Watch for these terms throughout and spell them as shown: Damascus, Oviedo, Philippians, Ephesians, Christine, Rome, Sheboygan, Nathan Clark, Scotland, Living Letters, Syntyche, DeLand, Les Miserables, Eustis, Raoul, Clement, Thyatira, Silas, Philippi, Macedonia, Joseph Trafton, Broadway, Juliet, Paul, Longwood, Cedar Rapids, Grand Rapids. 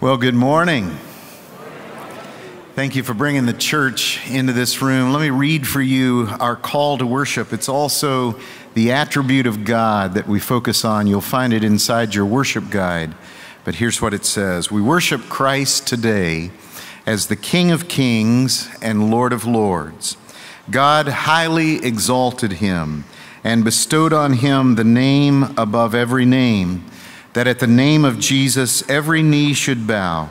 Well, good morning. Thank you for bringing the church into this room. Let me read for you our call to worship. It's also the attribute of God that we focus on. You'll find it inside your worship guide. But here's what it says. We worship Christ today as the King of Kings and Lord of Lords. God highly exalted him and bestowed on him the name above every name, that at the name of Jesus every knee should bow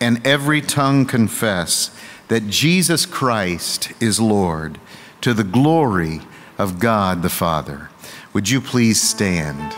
and every tongue confess that Jesus Christ is Lord, to the glory of God the Father. Would you please stand?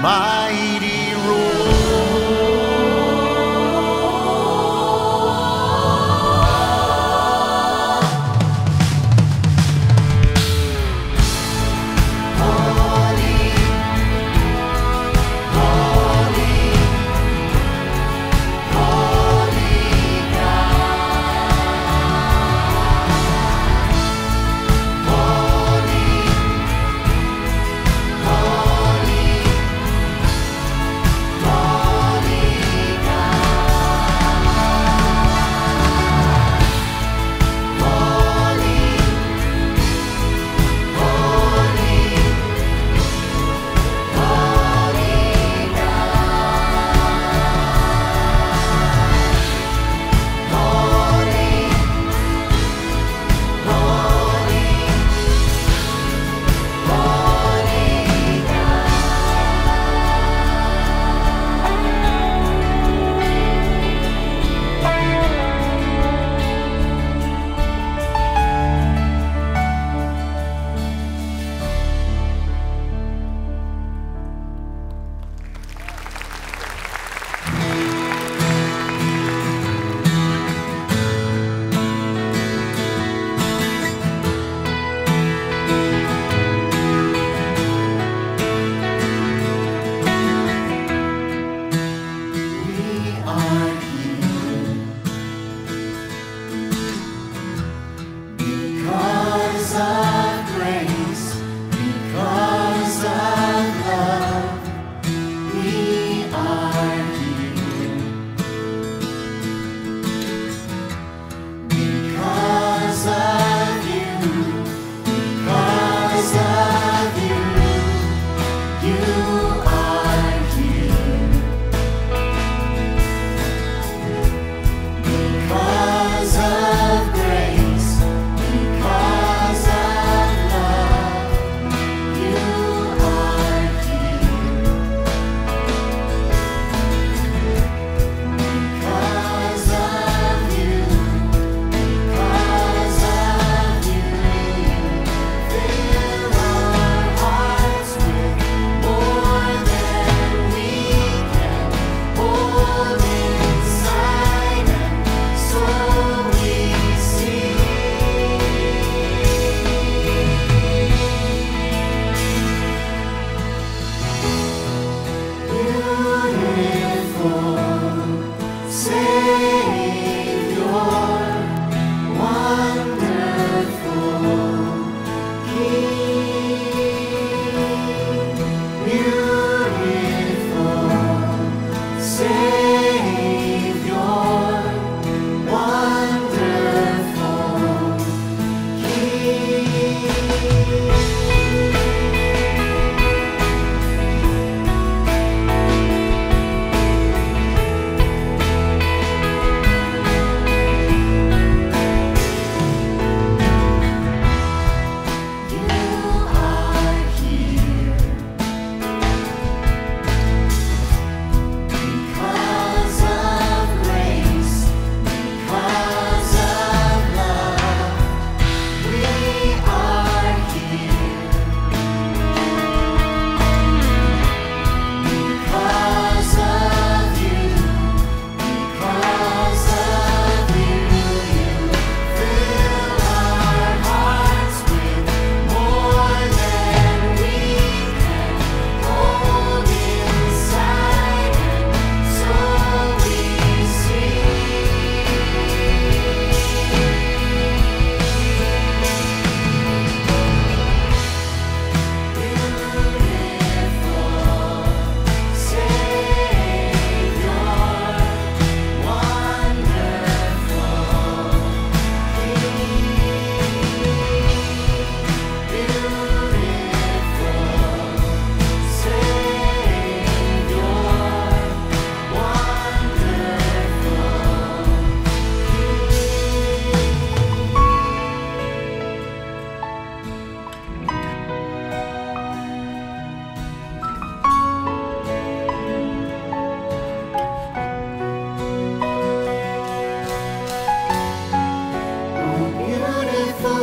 mighty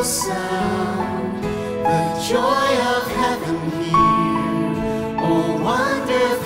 sound, the joy of heaven here, oh wonderful.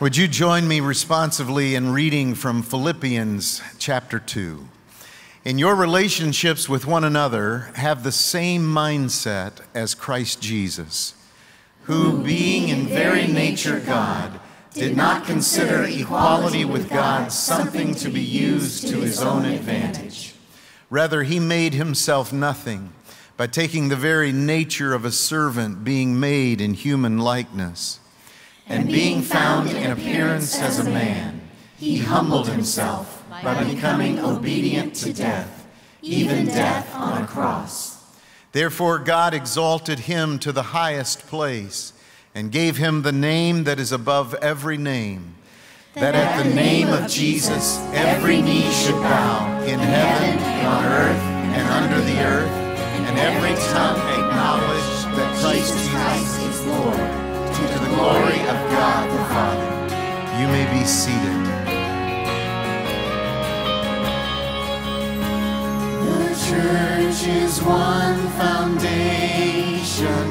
Would you join me responsively in reading from Philippians chapter 2? In your relationships with one another, have the same mindset as Christ Jesus, who, being in very nature God, did not consider equality with God something to be used to his own advantage. Rather, he made himself nothing by taking the very nature of a servant, being made in human likeness. And being found in appearance as a man, he humbled himself by becoming obedient to death, even death on a cross. Therefore God exalted him to the highest place and gave him the name that is above every name, that at the name of Jesus every knee should bow in heaven, on earth, and under the earth, and every tongue acknowledge that Jesus Christ is Lord, to the glory of God the Father. You may be seated. The church is one foundation,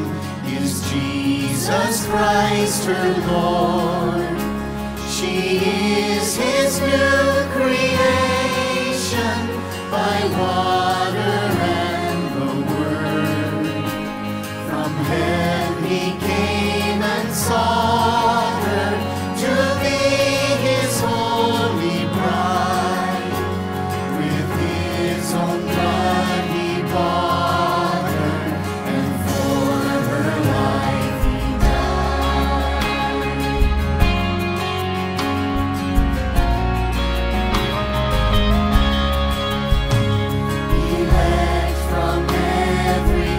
is Jesus Christ her Lord. She is his new creation by water and the word. From heaven he came, saw her to be his holy bride. With his own blood he bought her, and for her life he died. Elect from every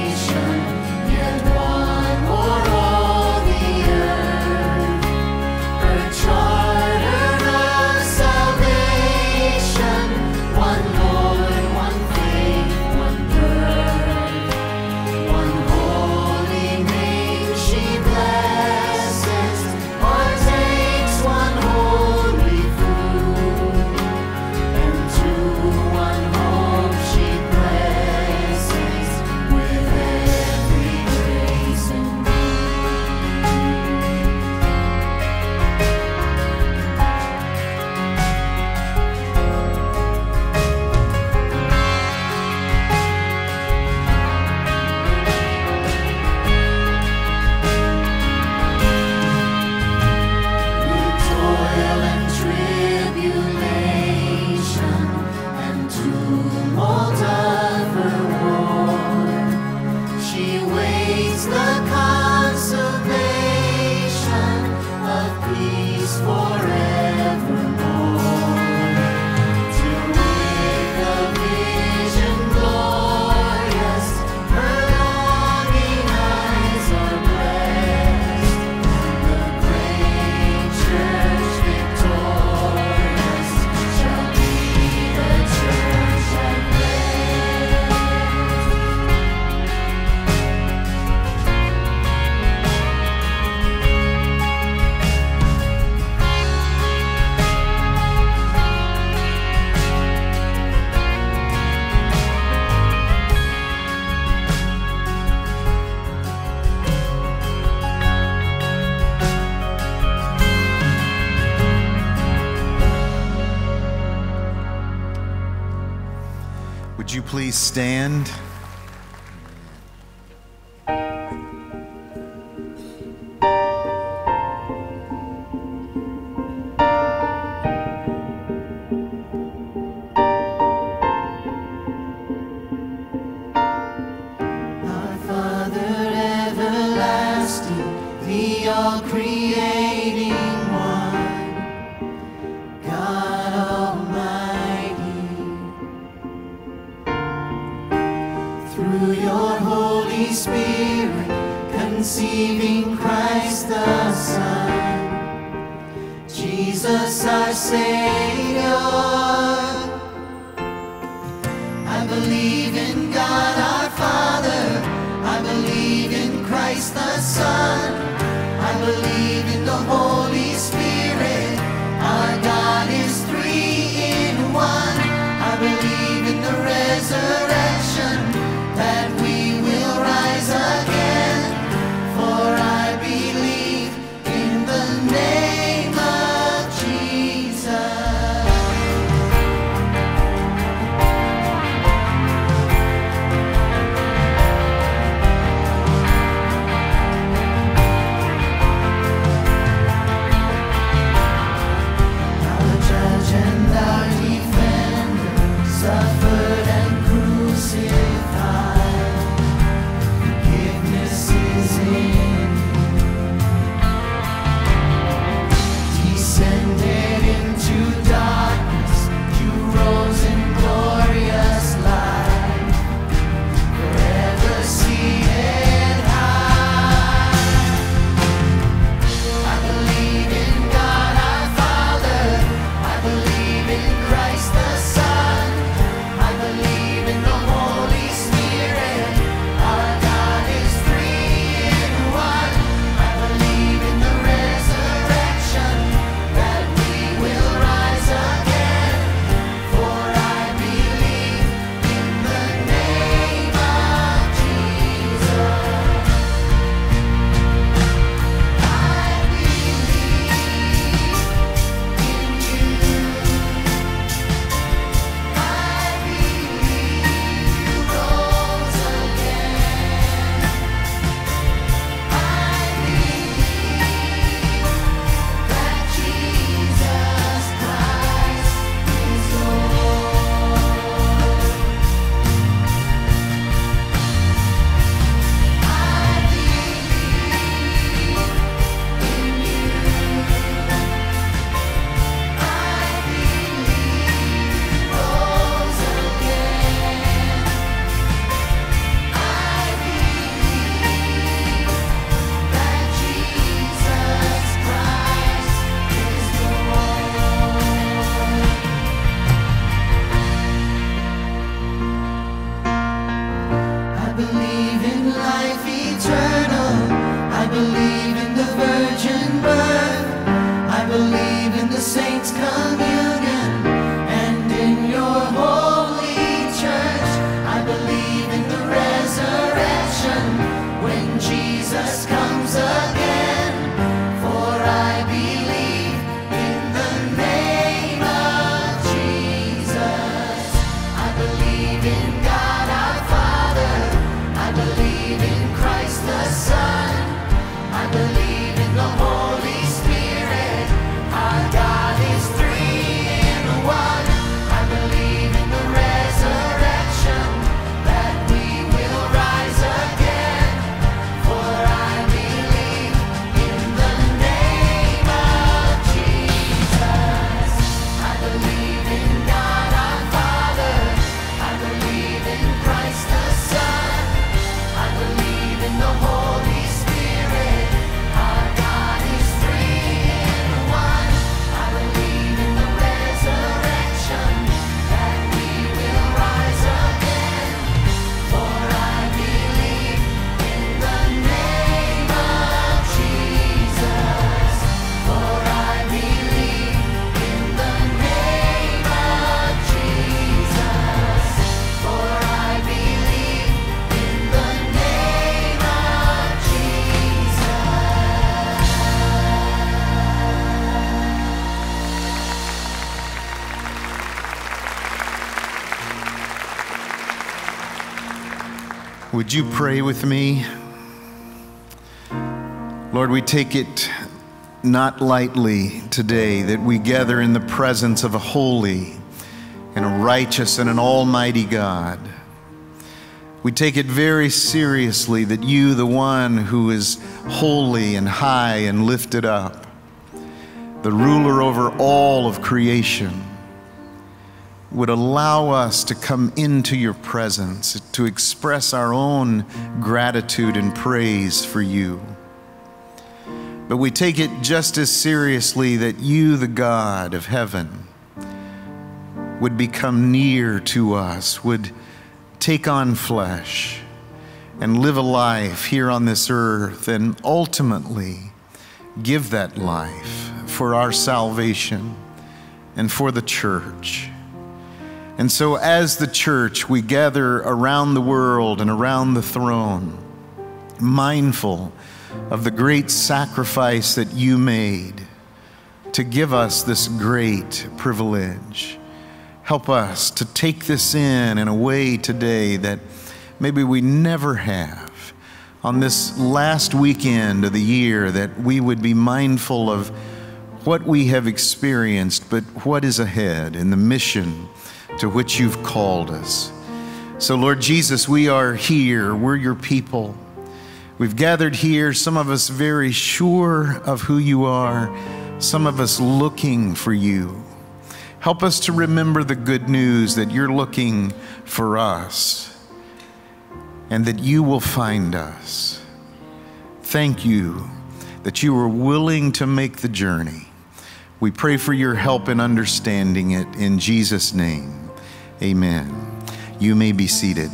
nation, yet one or all, please stand? Would you pray with me? Lord, we take it not lightly today that we gather in the presence of a holy and a righteous and an almighty God. We take it very seriously that you, the one who is holy and high and lifted up, the ruler over all of creation, would allow us to come into your presence, to express our own gratitude and praise for you. But we take it just as seriously that you, the God of heaven, would become near to us, would take on flesh and live a life here on this earth and ultimately give that life for our salvation and for the church. And so as the church, we gather around the world and around the throne, mindful of the great sacrifice that you made to give us this great privilege. Help us to take this in a way today that maybe we never have. On this last weekend of the year, that we would be mindful of what we have experienced, but what is ahead in the mission to which you've called us. So Lord Jesus, we are here, we're your people. We've gathered here, some of us very sure of who you are, some of us looking for you. Help us to remember the good news that you're looking for us and that you will find us. Thank you that you were willing to make the journey. We pray for your help in understanding it in Jesus' name. Amen. You may be seated.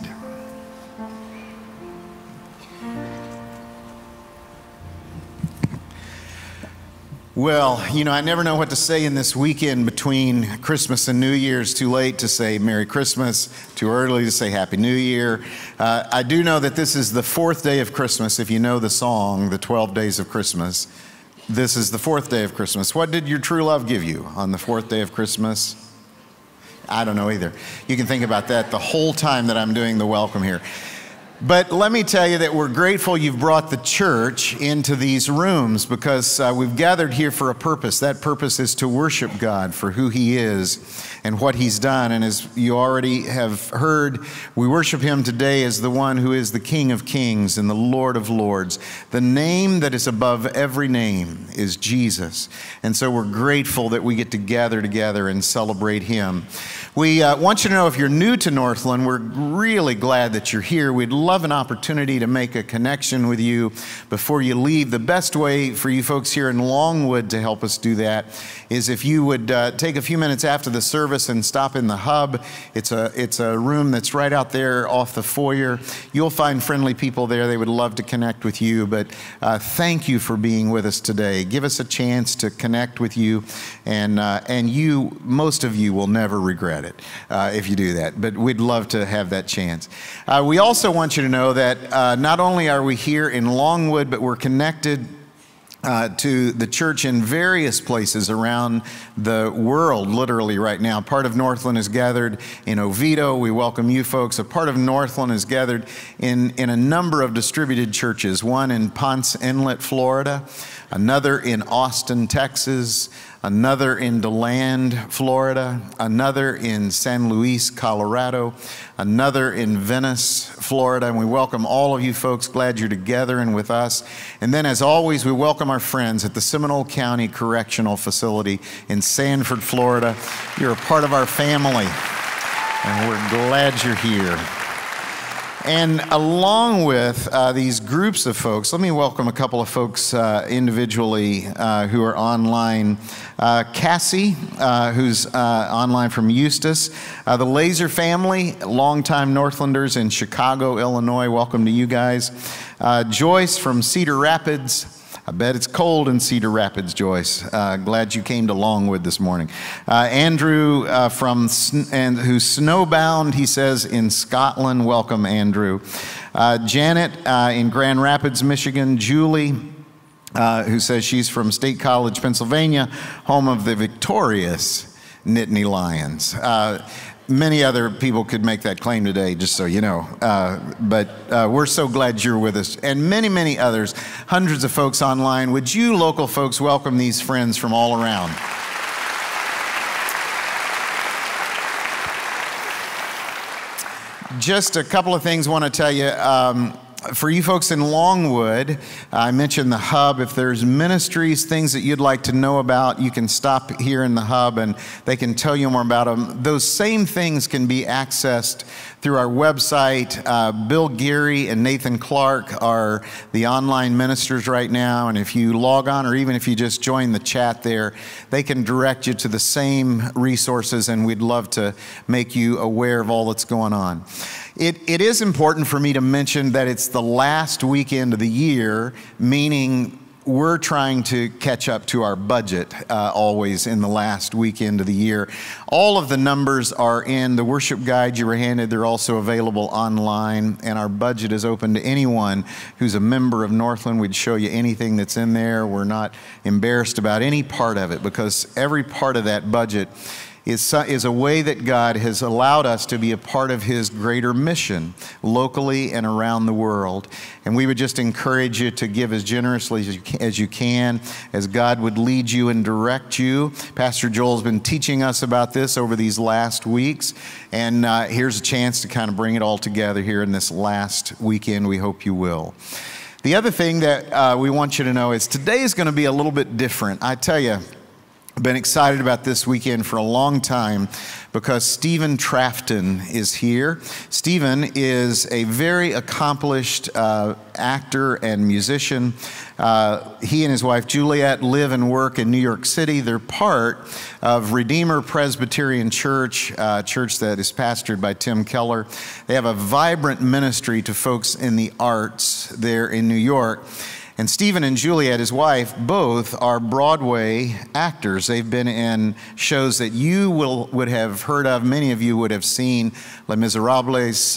Well, you know, I never know what to say in this weekend between Christmas and New Year's. Too late to say Merry Christmas, too early to say Happy New Year. I do know that this is the fourth day of Christmas. If you know the song, the 12 Days of Christmas, this is the fourth day of Christmas. What did your true love give you on the fourth day of Christmas? I don't know either. You can think about that the whole time that I'm doing the welcome here. But let me tell you that we're grateful you've brought the church into these rooms, because we've gathered here for a purpose. That purpose is to worship God for who he is and what he's done. And as you already have heard, we worship him today as the one who is the King of Kings and the Lord of Lords. The name that is above every name is Jesus. And so we're grateful that we get to gather together and celebrate him. We want you to know, if you're new to Northland, we're really glad that you're here. We'd love an opportunity to make a connection with you before you leave. The best way for you folks here in Longwood to help us do that is if you would take a few minutes after the service and stop in the hub. It's a room that's right out there off the foyer. You'll find friendly people there. They would love to connect with you, but thank you for being with us today. Give us a chance to connect with you, and you, most of you will never regret it if you do that, but we'd love to have that chance. We also want you to know that not only are we here in Longwood, but we're connected to the church in various places around the world, literally right now. Part of Northland is gathered in Oviedo. We welcome you folks. A part of Northland is gathered in a number of distributed churches, one in Ponce Inlet, Florida, another in Austin, Texas, another in DeLand, Florida, another in San Luis, Colorado, another in Venice, Florida. And we welcome all of you folks. Glad you're together and with us. And then, as always, we welcome our friends at the Seminole County Correctional Facility in Sanford, Florida. You're a part of our family, and we're glad you're here. And along with these groups of folks, let me welcome a couple of folks individually who are online. Cassie, who's online from Eustis. The Laser family, longtime Northlanders in Chicago, Illinois. Welcome to you guys. Joyce from Cedar Rapids. I bet it's cold in Cedar Rapids, Joyce. Glad you came to Longwood this morning. Andrew who's snowbound, he says, in Scotland. Welcome, Andrew. Janet in Grand Rapids, Michigan. Julie, who says she's from State College, Pennsylvania, home of the victorious Nittany Lions. Many other people could make that claim today, just so you know. But we're so glad you're with us. And many, many others, hundreds of folks online. Would you local folks welcome these friends from all around? Just a couple of things I want to tell you. For you folks in Longwood, I mentioned the Hub. If there's ministries, things that you'd like to know about, you can stop here in the Hub and they can tell you more about them. Those same things can be accessed through our website. Bill Geary and Nathan Clark are the online ministers right now, and if you log on or even if you just join the chat there, they can direct you to the same resources, and we'd love to make you aware of all that's going on. It is important for me to mention that it's the last weekend of the year, meaning we're trying to catch up to our budget always in the last weekend of the year. All of the numbers are in the worship guide you were handed. They're also available online, and our budget is open to anyone who's a member of Northland. We'd show you anything that's in there. We're not embarrassed about any part of it, because every part of that budget is a way that God has allowed us to be a part of His greater mission locally and around the world. And we would just encourage you to give as generously as you can, as God would lead you and direct you. Pastor Joel's been teaching us about this over these last weeks, and here's a chance to kind of bring it all together here in this last weekend. We hope you will. The other thing that we want you to know is today is going to be a little bit different. I tell you, I've been excited about this weekend for a long time because Stephen Trafton is here. Stephen is a very accomplished actor and musician. He and his wife Juliet live and work in New York City. They're part of Redeemer Presbyterian Church, a church that is pastored by Tim Keller. They have a vibrant ministry to folks in the arts there in New York. And Stephen and Juliet, his wife, both are Broadway actors. They've been in shows that you would have heard of. Many of you would have seen Les Miserables,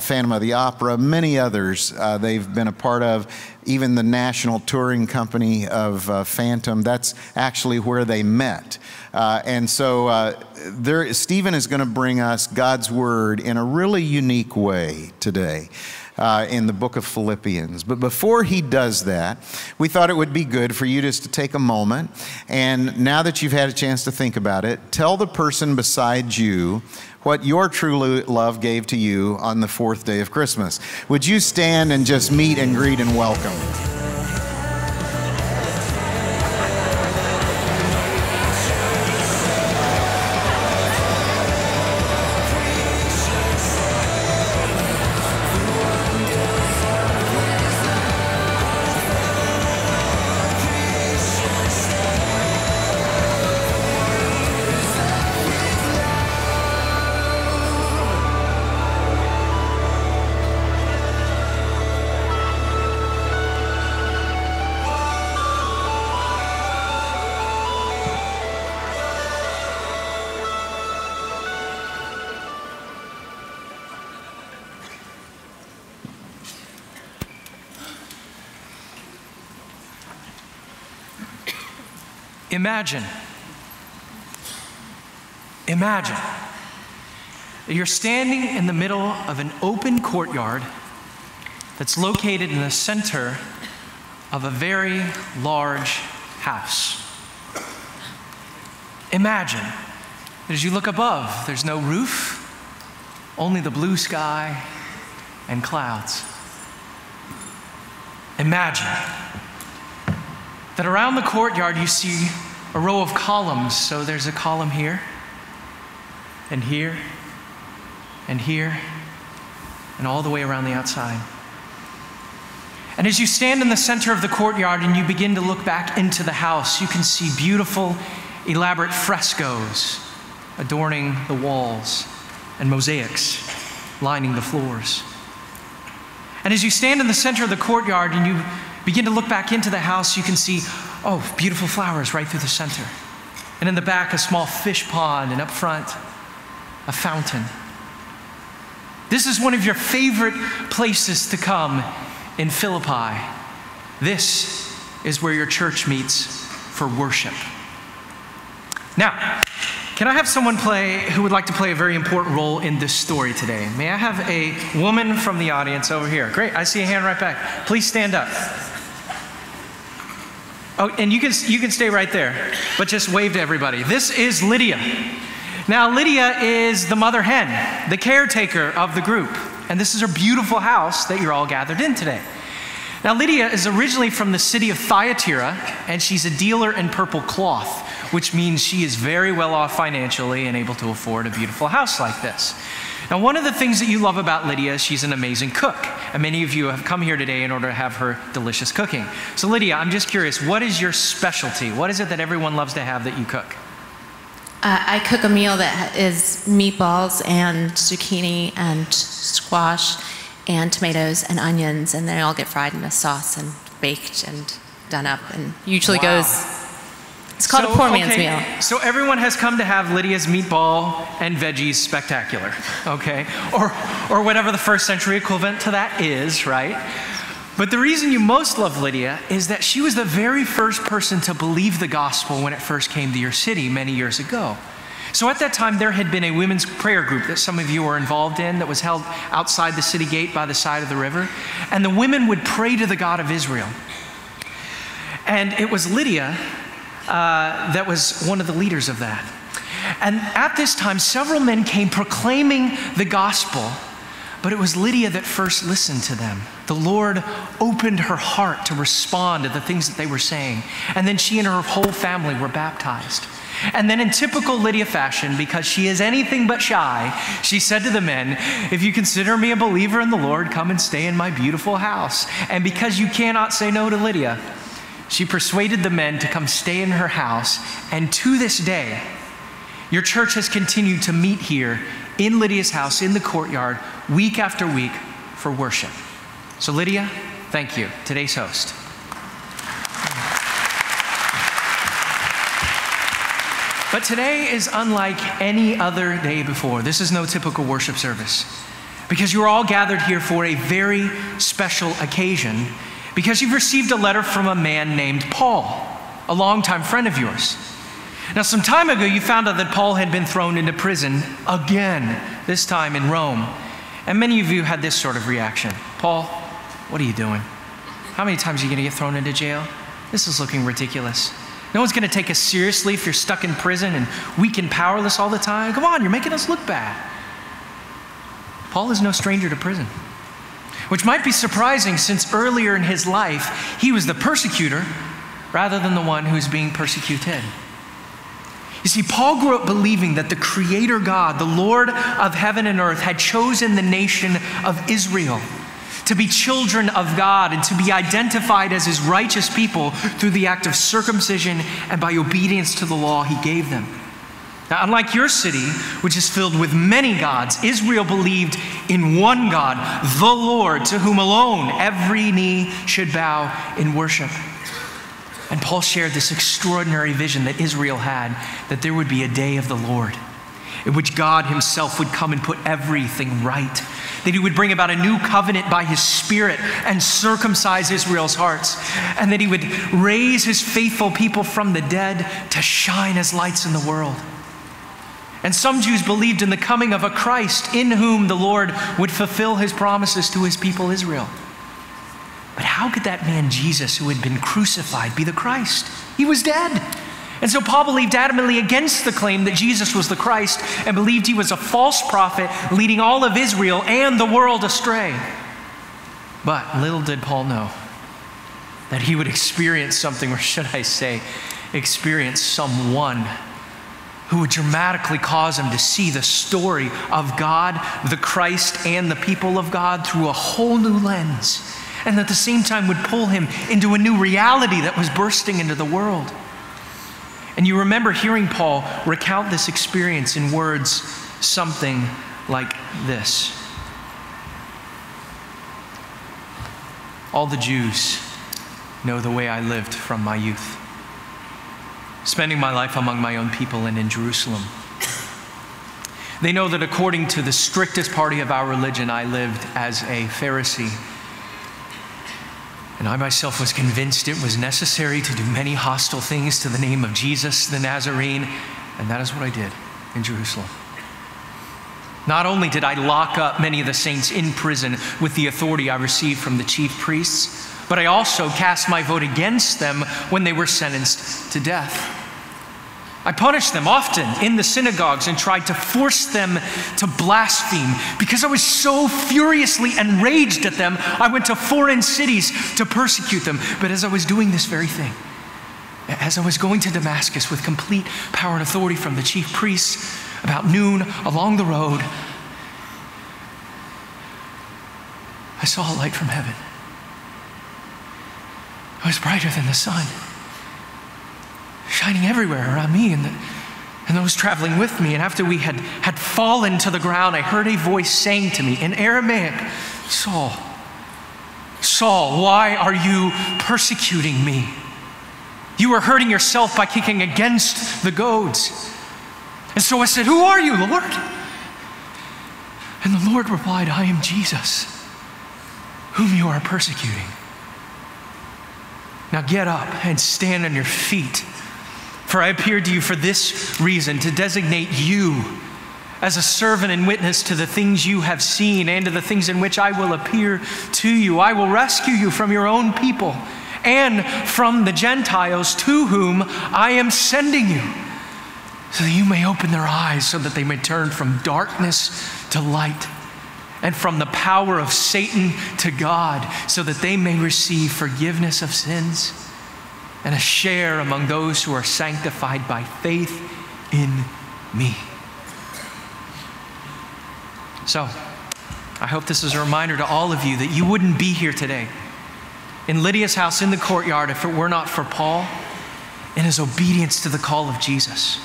Phantom of the Opera, many others they've been a part of. Even the national touring company of Phantom, that's actually where they met. And so Stephen is going to bring us God's Word in a really unique way today. In the book of Philippians. But before he does that, we thought it would be good for you just to take a moment, and now that you've had a chance to think about it, tell the person beside you what your true love gave to you on the fourth day of Christmas. Would you stand and just meet and greet and welcome? Imagine you're standing in the middle of an open courtyard that's located in the center of a very large house. Imagine that as you look above, there's no roof, only the blue sky and clouds. Imagine that around the courtyard you see a row of columns, so there's a column here, and here, and here, and all the way around the outside. And as you stand in the center of the courtyard and you begin to look back into the house, you can see beautiful, elaborate frescoes adorning the walls and mosaics lining the floors. And as you stand in the center of the courtyard and you begin to look back into the house, you can see, oh, beautiful flowers right through the center. And in the back, a small fish pond, and up front, a fountain. This is one of your favorite places to come in Philippi. This is where your church meets for worship. Now, Can I have someone who would like to play a very important role in this story today? May I have a woman from the audience over here? Great, I see a hand right back. Please stand up. Oh, and you can stay right there, but just wave to everybody. This is Lydia. Now, Lydia is the mother hen, the caretaker of the group. And this is her beautiful house that you're all gathered in today. Now, Lydia is originally from the city of Thyatira, and she's a dealer in purple cloth, which means she is very well off financially and able to afford a beautiful house like this. Now, one of the things that you love about Lydia is she's an amazing cook, and many of you have come here today in order to have her delicious cooking. So, Lydia, I'm just curious, what is your specialty? What is it that everyone loves to have that you cook? I cook a meal that is meatballs and zucchini and squash and tomatoes and onions, and they all get fried in a sauce and baked and done up, and usually goes... It's called a poor man's meal. So everyone has come to have Lydia's meatball and veggies spectacular, okay? Or whatever the first century equivalent to that is, right? But the reason you most love Lydia is that she was the very first person to believe the gospel when it first came to your city many years ago. So at that time, there had been a women's prayer group that some of you were involved in that was held outside the city gate by the side of the river. And the women would pray to the God of Israel. And it was Lydia that was one of the leaders of that. And at this time, several men came proclaiming the gospel, but it was Lydia that first listened to them. The Lord opened her heart to respond to the things that they were saying. And then she and her whole family were baptized. And then in typical Lydia fashion, because she is anything but shy, she said to the men, "If you consider me a believer in the Lord, come and stay in my beautiful house." And because you cannot say no to Lydia, she persuaded the men to come stay in her house, and to this day, your church has continued to meet here in Lydia's house, in the courtyard, week after week for worship. So Lydia, thank you, today's host. But today is unlike any other day before. This is no typical worship service, because you're all gathered here for a very special occasion, because you've received a letter from a man named Paul, a longtime friend of yours. Now, some time ago, you found out that Paul had been thrown into prison again, this time in Rome. And many of you had this sort of reaction. "Paul, what are you doing? How many times are you going to get thrown into jail? This is looking ridiculous. No one's going to take us seriously if you're stuck in prison and weak and powerless all the time. Come on, you're making us look bad." Paul is no stranger to prison, which might be surprising since earlier in his life, he was the persecutor rather than the one who's being persecuted. You see, Paul grew up believing that the Creator God, the Lord of heaven and earth, had chosen the nation of Israel to be children of God and to be identified as his righteous people through the act of circumcision and by obedience to the law he gave them. Now, unlike your city, which is filled with many gods, Israel believed in one God, the Lord, to whom alone every knee should bow in worship. And Paul shared this extraordinary vision that Israel had, that there would be a day of the Lord in which God himself would come and put everything right, that he would bring about a new covenant by his Spirit and circumcise Israel's hearts, and that he would raise his faithful people from the dead to shine as lights in the world. And some Jews believed in the coming of a Christ in whom the Lord would fulfill his promises to his people Israel. But how could that man Jesus, who had been crucified, be the Christ? He was dead. And so Paul believed adamantly against the claim that Jesus was the Christ and believed he was a false prophet leading all of Israel and the world astray. But little did Paul know that he would experience something, or should I say, experience someone who would dramatically cause him to see the story of God, the Christ, and the people of God through a whole new lens, and at the same time would pull him into a new reality that was bursting into the world. And you remember hearing Paul recount this experience in words something like this. "All the Jews know the way I lived from my youth, spending my life among my own people and in Jerusalem. They know that according to the strictest party of our religion, I lived as a Pharisee. And I myself was convinced it was necessary to do many hostile things to the name of Jesus the Nazarene, and that is what I did. in Jerusalem. Not only did I lock up many of the saints in prison with the authority I received from the chief priests, but I also cast my vote against them when they were sentenced to death. I punished them often in the synagogues and tried to force them to blaspheme. Because I was so furiously enraged at them, I went to foreign cities to persecute them. But as I was doing this very thing, as I was going to Damascus with complete power and authority from the chief priests, about noon, along the road, I saw a light from heaven. It was brighter than the sun, shining everywhere around me and those traveling with me. And after we had fallen to the ground, I heard a voice saying to me in Aramaic, "Saul, Saul, why are you persecuting me? You are hurting yourself by kicking against the goads." And so I said, "Who are you, Lord?" And the Lord replied, "I am Jesus, whom you are persecuting. Now get up and stand on your feet, for I appeared to you for this reason, to designate you as a servant and witness to the things you have seen and to the things in which I will appear to you. I will rescue you from your own people and from the Gentiles to whom I am sending you, so that you may open their eyes, so that they may turn from darkness to light and from the power of Satan to God, so that they may receive forgiveness of sins and a share among those who are sanctified by faith in me." So, I hope this is a reminder to all of you that you wouldn't be here today in Lydia's house in the courtyard if it were not for Paul and his obedience to the call of Jesus.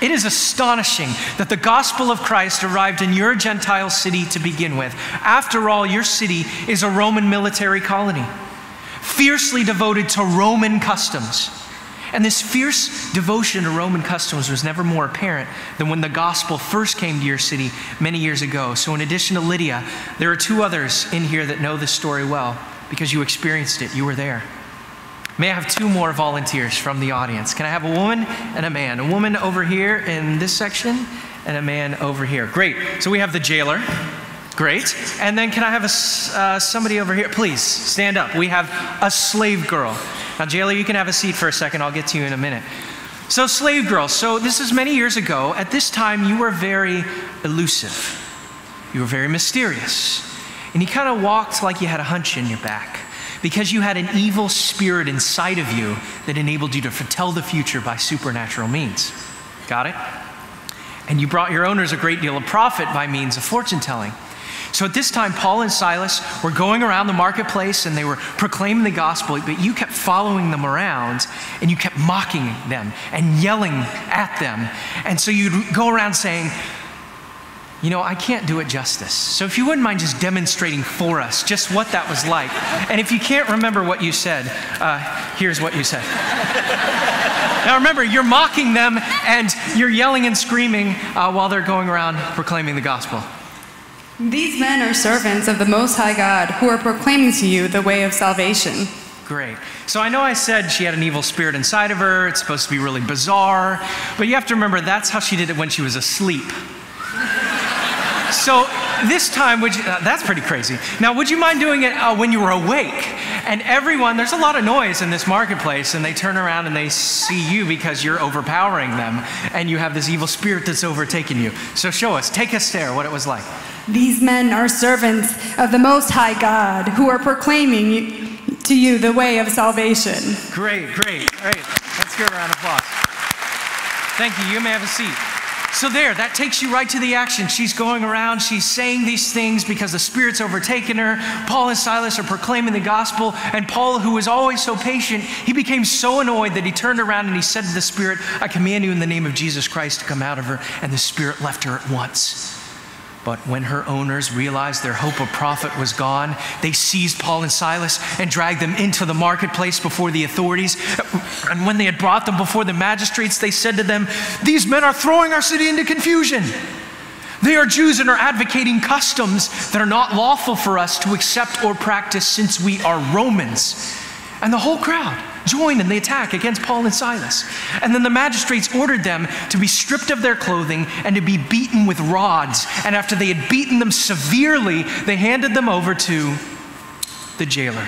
It is astonishing that the gospel of Christ arrived in your Gentile city to begin with. After all, your city is a Roman military colony, fiercely devoted to Roman customs. And this fierce devotion to Roman customs was never more apparent than when the gospel first came to your city many years ago. So in addition to Lydia, there are two others in here that know this story well because you experienced it, you were there. May I have two more volunteers from the audience? Can I have a woman and a man? A woman over here in this section and a man over here. Great. So we have the jailer. Great. And then can I have a, somebody over here? Please stand up. We have a slave girl. Now, jailer, you can have a seat for a second. I'll get to you in a minute. So slave girl. So this is many years ago. At this time, you were very elusive. You were very mysterious. And you kind of walked like you had a hunch in your back, because you had an evil spirit inside of you that enabled you to foretell the future by supernatural means. Got it? And you brought your owners a great deal of profit by means of fortune telling. So at this time, Paul and Silas were going around the marketplace and they were proclaiming the gospel, but you kept following them around and you kept mocking them and yelling at them. And so you'd go around saying, "You know, I can't do it justice. So if you wouldn't mind just demonstrating for us just what that was like." And if you can't remember what you said, here's what you said. Now remember, you're mocking them and you're yelling and screaming while they're going around proclaiming the gospel. "These men are servants of the Most High God who are proclaiming to you the way of salvation." Great. So I know I said she had an evil spirit inside of her. It's supposed to be really bizarre. But you have to remember, that's how she did it when she was asleep. So this time, would you, that's pretty crazy. Now, would you mind doing it when you were awake? And everyone, there's a lot of noise in this marketplace, and they turn around and they see you because you're overpowering them, and you have this evil spirit that's overtaken you. So show us, take us there, what it was like. "These men are servants of the Most High God who are proclaiming to you the way of salvation." Great, great, great. Let's give a round of applause. Thank you. You may have a seat. So there, that takes you right to the action. She's going around, she's saying these things because the Spirit's overtaken her. Paul and Silas are proclaiming the gospel, and Paul, who was always so patient, he became so annoyed that he turned around and he said to the Spirit, "I command you in the name of Jesus Christ to come out of her," and the Spirit left her at once. But when her owners realized their hope of profit was gone, they seized Paul and Silas and dragged them into the marketplace before the authorities. And when they had brought them before the magistrates, they said to them, "These men are throwing our city into confusion. They are Jews and are advocating customs that are not lawful for us to accept or practice, since we are Romans." And the whole crowd join in the attack against Paul and Silas. And then the magistrates ordered them to be stripped of their clothing and to be beaten with rods. And after they had beaten them severely, they handed them over to the jailer.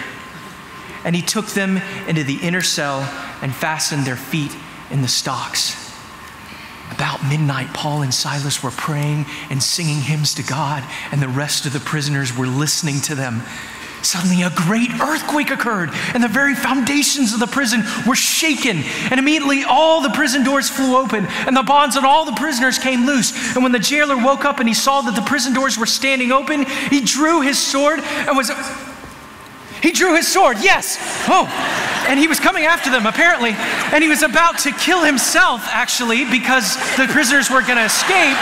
And he took them into the inner cell and fastened their feet in the stocks. About midnight, Paul and Silas were praying and singing hymns to God, and the rest of the prisoners were listening to them. Suddenly, a great earthquake occurred, and the very foundations of the prison were shaken. And immediately, all the prison doors flew open, and the bonds on all the prisoners came loose. And when the jailer woke up and he saw that the prison doors were standing open, he drew his sword and was... He drew his sword, yes. Oh, and he was coming after them, apparently. And he was about to kill himself, actually, because the prisoners were going to escape.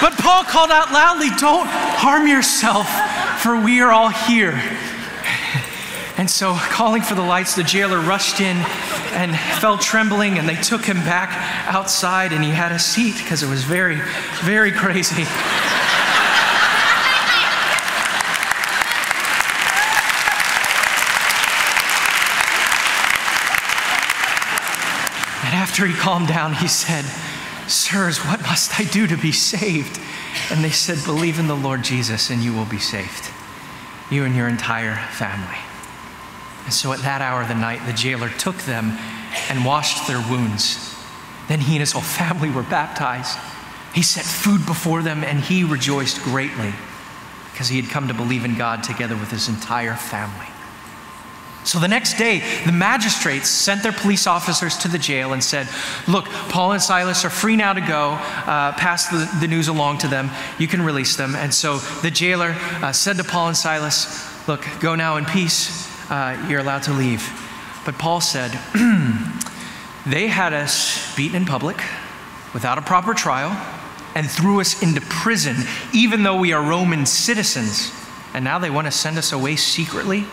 But Paul called out loudly, "Don't harm yourself, for we are all here." And so, calling for the lights, the jailer rushed in and fell trembling, and they took him back outside, and he had a seat because it was very, very crazy. And after he calmed down, he said, "Sirs, what must I do to be saved?" And they said, "Believe in the Lord Jesus and you will be saved, you and your entire family." And so at that hour of the night, the jailer took them and washed their wounds. Then he and his whole family were baptized. He set food before them and he rejoiced greatly because he had come to believe in God together with his entire family. So the next day, the magistrates sent their police officers to the jail and said, "Look, Paul and Silas are free now to go. Pass the news along to them. You can release them." And so the jailer said to Paul and Silas, "Look, go now in peace. You're allowed to leave." But Paul said, "They had us beaten in public without a proper trial and threw us into prison, even though we are Roman citizens. And now they want to send us away secretly?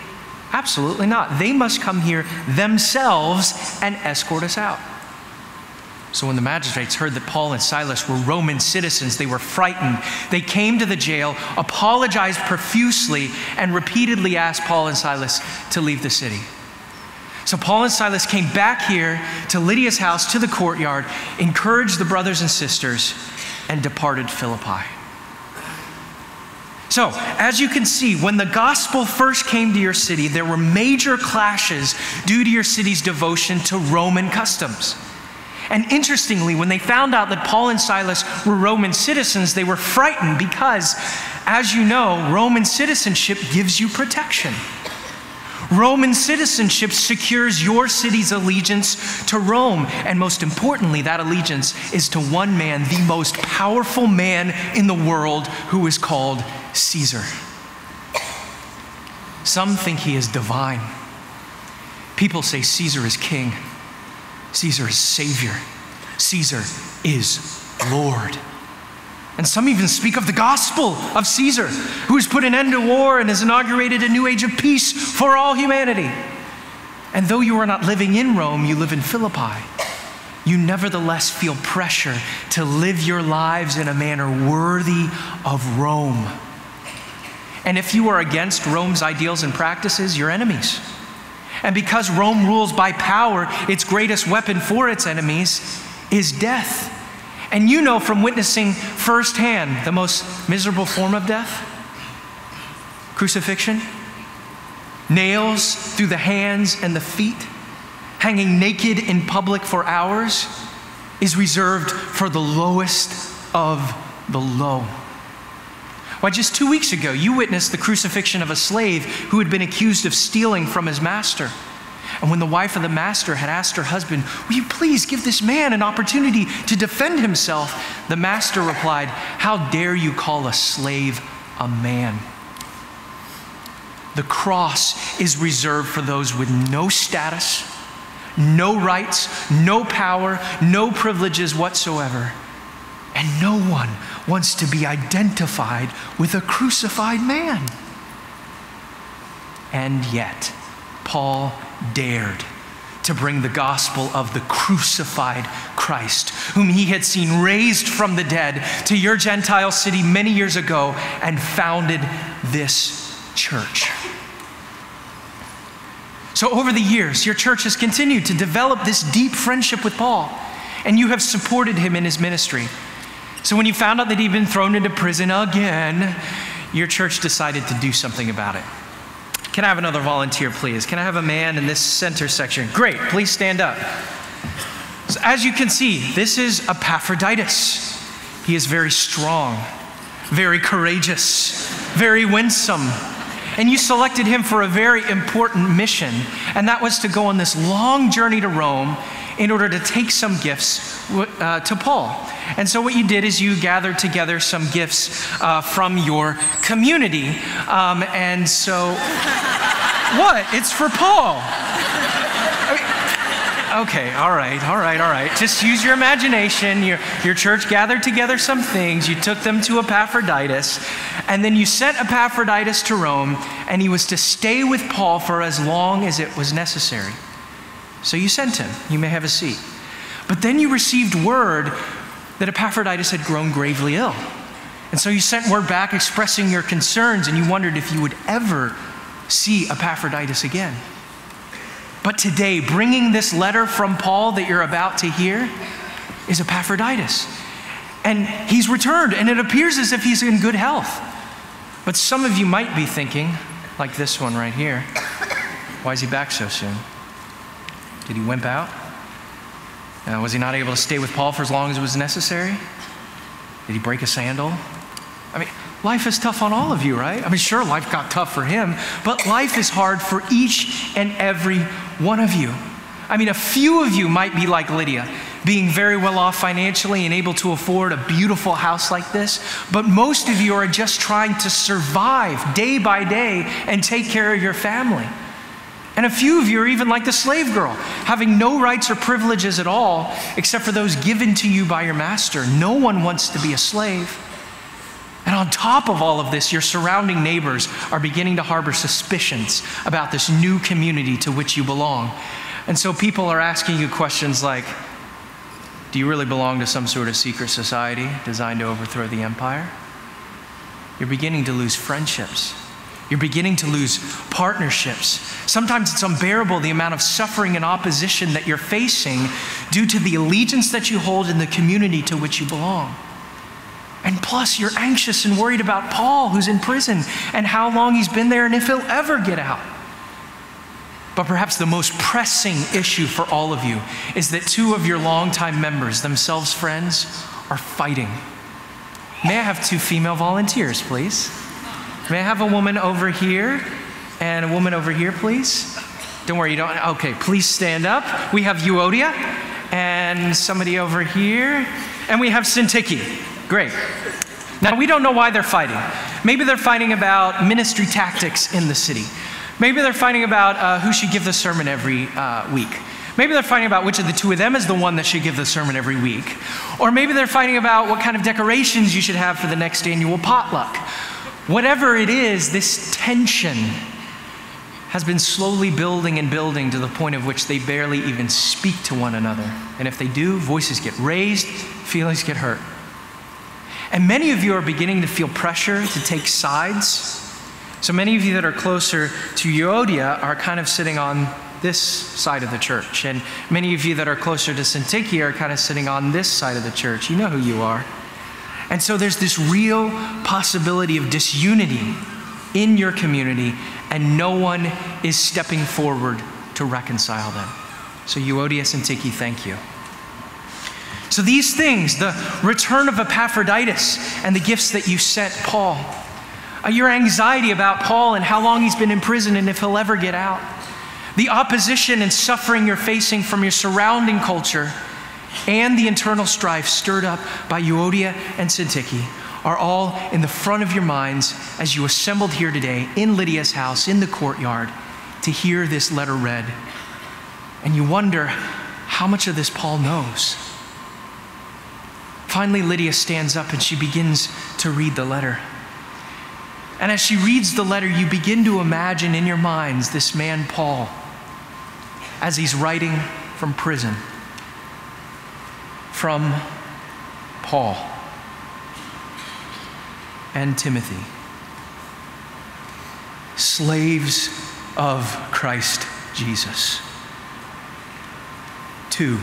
Absolutely not. They must come here themselves and escort us out." So when the magistrates heard that Paul and Silas were Roman citizens, they were frightened. They came to the jail, apologized profusely, and repeatedly asked Paul and Silas to leave the city. So Paul and Silas came back here to Lydia's house, to the courtyard, encouraged the brothers and sisters, and departed Philippi. So, as you can see, when the gospel first came to your city, there were major clashes due to your city's devotion to Roman customs. And interestingly, when they found out that Paul and Silas were Roman citizens, they were frightened because, as you know, Roman citizenship gives you protection. Roman citizenship secures your city's allegiance to Rome. And most importantly, that allegiance is to one man, the most powerful man in the world, who is called Caesar. Some think he is divine. People say Caesar is king, Caesar is savior, Caesar is Lord. And some even speak of the gospel of Caesar, who has put an end to war and has inaugurated a new age of peace for all humanity. And though you are not living in Rome, you live in Philippi, you nevertheless feel pressure to live your lives in a manner worthy of Rome. And if you are against Rome's ideals and practices, you're enemies. And because Rome rules by power, its greatest weapon for its enemies is death. And you know from witnessing firsthand the most miserable form of death: crucifixion, nails through the hands and the feet, hanging naked in public for hours, is reserved for the lowest of the low. Why, just 2 weeks ago, you witnessed the crucifixion of a slave who had been accused of stealing from his master. And when the wife of the master had asked her husband, "Will you please give this man an opportunity to defend himself?" the master replied, "How dare you call a slave a man?" The cross is reserved for those with no status, no rights, no power, no privileges whatsoever. And no one wants to be identified with a crucified man. And yet, Paul dared to bring the gospel of the crucified Christ, whom he had seen raised from the dead, to your Gentile city many years ago and founded this church. So over the years, your church has continued to develop this deep friendship with Paul, and you have supported him in his ministry. So when you found out that he'd been thrown into prison again, your church decided to do something about it. Can I have another volunteer, please? Can I have a man in this center section? Great, please stand up. So as you can see, this is Epaphroditus. He is very strong, very courageous, very winsome. And you selected him for a very important mission, and that was to go on this long journey to Rome in order to take some gifts to Paul. And so what you did is you gathered together some gifts from your community. And so, what? It's for Paul. Okay, all right. Just use your imagination. Your church gathered together some things. You took them to Epaphroditus, and then you sent Epaphroditus to Rome, and he was to stay with Paul for as long as it was necessary. So you sent him. You may have a seat. But then you received word that Epaphroditus had grown gravely ill. And so you sent word back expressing your concerns, and you wondered if you would ever see Epaphroditus again. But today, bringing this letter from Paul that you're about to hear is Epaphroditus. And he's returned, and it appears as if he's in good health. But some of you might be thinking, like this one right here, why is he back so soon? Did he wimp out? Was he not able to stay with Paul for as long as it was necessary? Did he break a sandal? I mean, life is tough on all of you, right? I mean, sure, life got tough for him, but life is hard for each and every one of you. I mean, a few of you might be like Lydia, being very well off financially and able to afford a beautiful house like this, but most of you are just trying to survive day by day and take care of your family. And a few of you are even like the slave girl, having no rights or privileges at all, except for those given to you by your master. No one wants to be a slave. And on top of all of this, your surrounding neighbors are beginning to harbor suspicions about this new community to which you belong. And so people are asking you questions like, do you really belong to some sort of secret society designed to overthrow the empire? You're beginning to lose friendships. You're beginning to lose partnerships. Sometimes it's unbearable the amount of suffering and opposition that you're facing due to the allegiance that you hold in the community to which you belong. And plus, you're anxious and worried about Paul, who's in prison, and how long he's been there and if he'll ever get out. But perhaps the most pressing issue for all of you is that two of your longtime members, themselves friends, are fighting. May I have two female volunteers, please? May I have a woman over here and a woman over here, please? Don't worry, you don't. Okay, please stand up. We have Euodia and somebody over here, and we have Syntyche. Great. Now, we don't know why they're fighting. Maybe they're fighting about ministry tactics in the city. Maybe they're fighting about who should give the sermon every week. Maybe they're fighting about which of the two of them is the one that should give the sermon every week. Or maybe they're fighting about what kind of decorations you should have for the next annual potluck. Whatever it is, this tension has been slowly building and building to the point of which they barely even speak to one another. And if they do, voices get raised, feelings get hurt. And many of you are beginning to feel pressure to take sides. So many of you that are closer to Euodia are kind of sitting on this side of the church. And many of you that are closer to Syntyche are kind of sitting on this side of the church. You know who you are. And so there's this real possibility of disunity in your community, and no one is stepping forward to reconcile them. So Euodia, Syntyche, thank you. So these things, the return of Epaphroditus and the gifts that you sent Paul, your anxiety about Paul and how long he's been in prison and if he'll ever get out, the opposition and suffering you're facing from your surrounding culture, and the internal strife stirred up by Euodia and Syntyche are all in the front of your minds as you assembled here today in Lydia's house, in the courtyard, to hear this letter read. And you wonder how much of this Paul knows. Finally, Lydia stands up and she begins to read the letter. And as she reads the letter, you begin to imagine in your minds this man, Paul, as he's writing from prison. From Paul and Timothy, slaves of Christ Jesus. 2,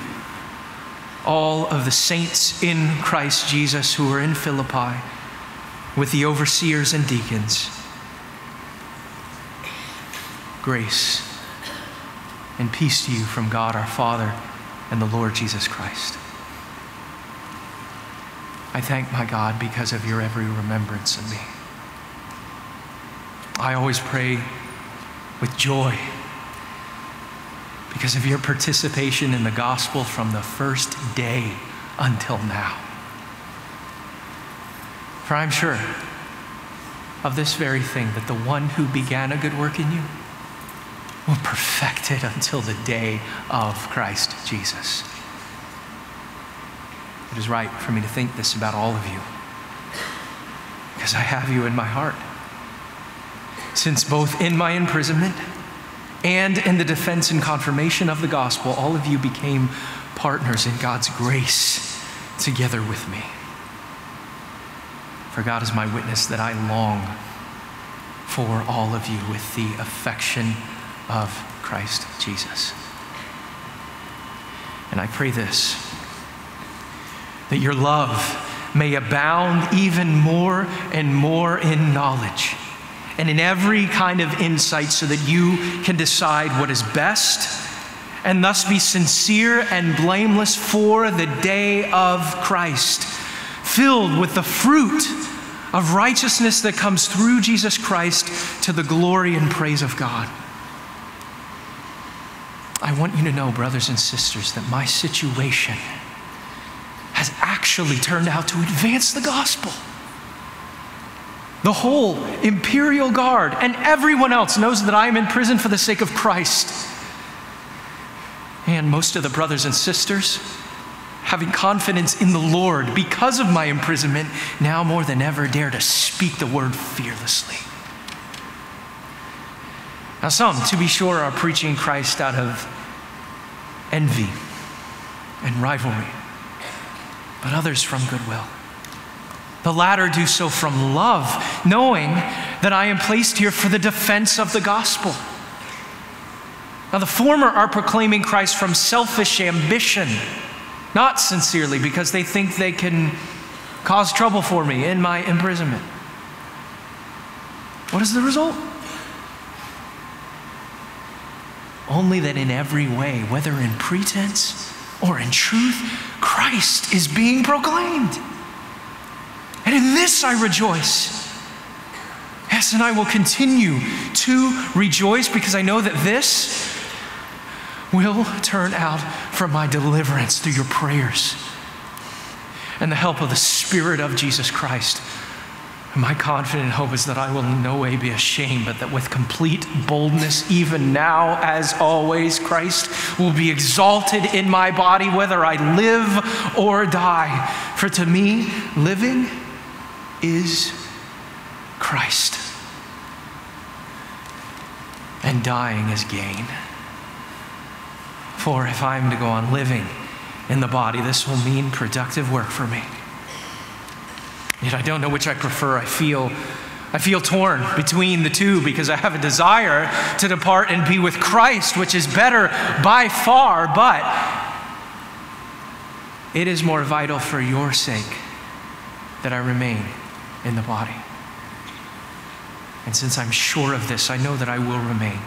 all of the saints in Christ Jesus who are in Philippi with the overseers and deacons, grace and peace to you from God our Father and the Lord Jesus Christ. I thank my God because of your every remembrance of me. I always pray with joy because of your participation in the gospel from the first day until now. For I'm sure of this very thing, that the one who began a good work in you will perfect it until the day of Christ Jesus. It is right for me to think this about all of you, because I have you in my heart, since both in my imprisonment and in the defense and confirmation of the gospel, all of you became partners in God's grace together with me. For God is my witness that I long for all of you with the affection of Christ Jesus. And I pray this, that your love may abound even more and more in knowledge and in every kind of insight, so that you can decide what is best and thus be sincere and blameless for the day of Christ, filled with the fruit of righteousness that comes through Jesus Christ to the glory and praise of God. I want you to know, brothers and sisters, that my situation has actually turned out to advance the gospel. The whole imperial guard and everyone else knows that I am in prison for the sake of Christ. And most of the brothers and sisters, having confidence in the Lord because of my imprisonment, now more than ever dare to speak the word fearlessly. Now some, to be sure, are preaching Christ out of envy and rivalry, but others from goodwill. The latter do so from love, knowing that I am placed here for the defense of the gospel. Now the former are proclaiming Christ from selfish ambition, not sincerely, because they think they can cause trouble for me in my imprisonment. What is the result? Only that in every way, whether in pretense or in truth, Christ is being proclaimed. And in this I rejoice. Yes, and I will continue to rejoice, because I know that this will turn out for my deliverance through your prayers and the help of the Spirit of Jesus Christ. And my confident hope is that I will in no way be ashamed, but that with complete boldness, even now as always, Christ will be exalted in my body, whether I live or die. For to me, living is Christ, and dying is gain. For if I am to go on living in the body, this will mean productive work for me. Yet I don't know which I prefer. I feel torn between the two, because I have a desire to depart and be with Christ, which is better by far, but it is more vital for your sake that I remain in the body. And since I'm sure of this, I know that I will remain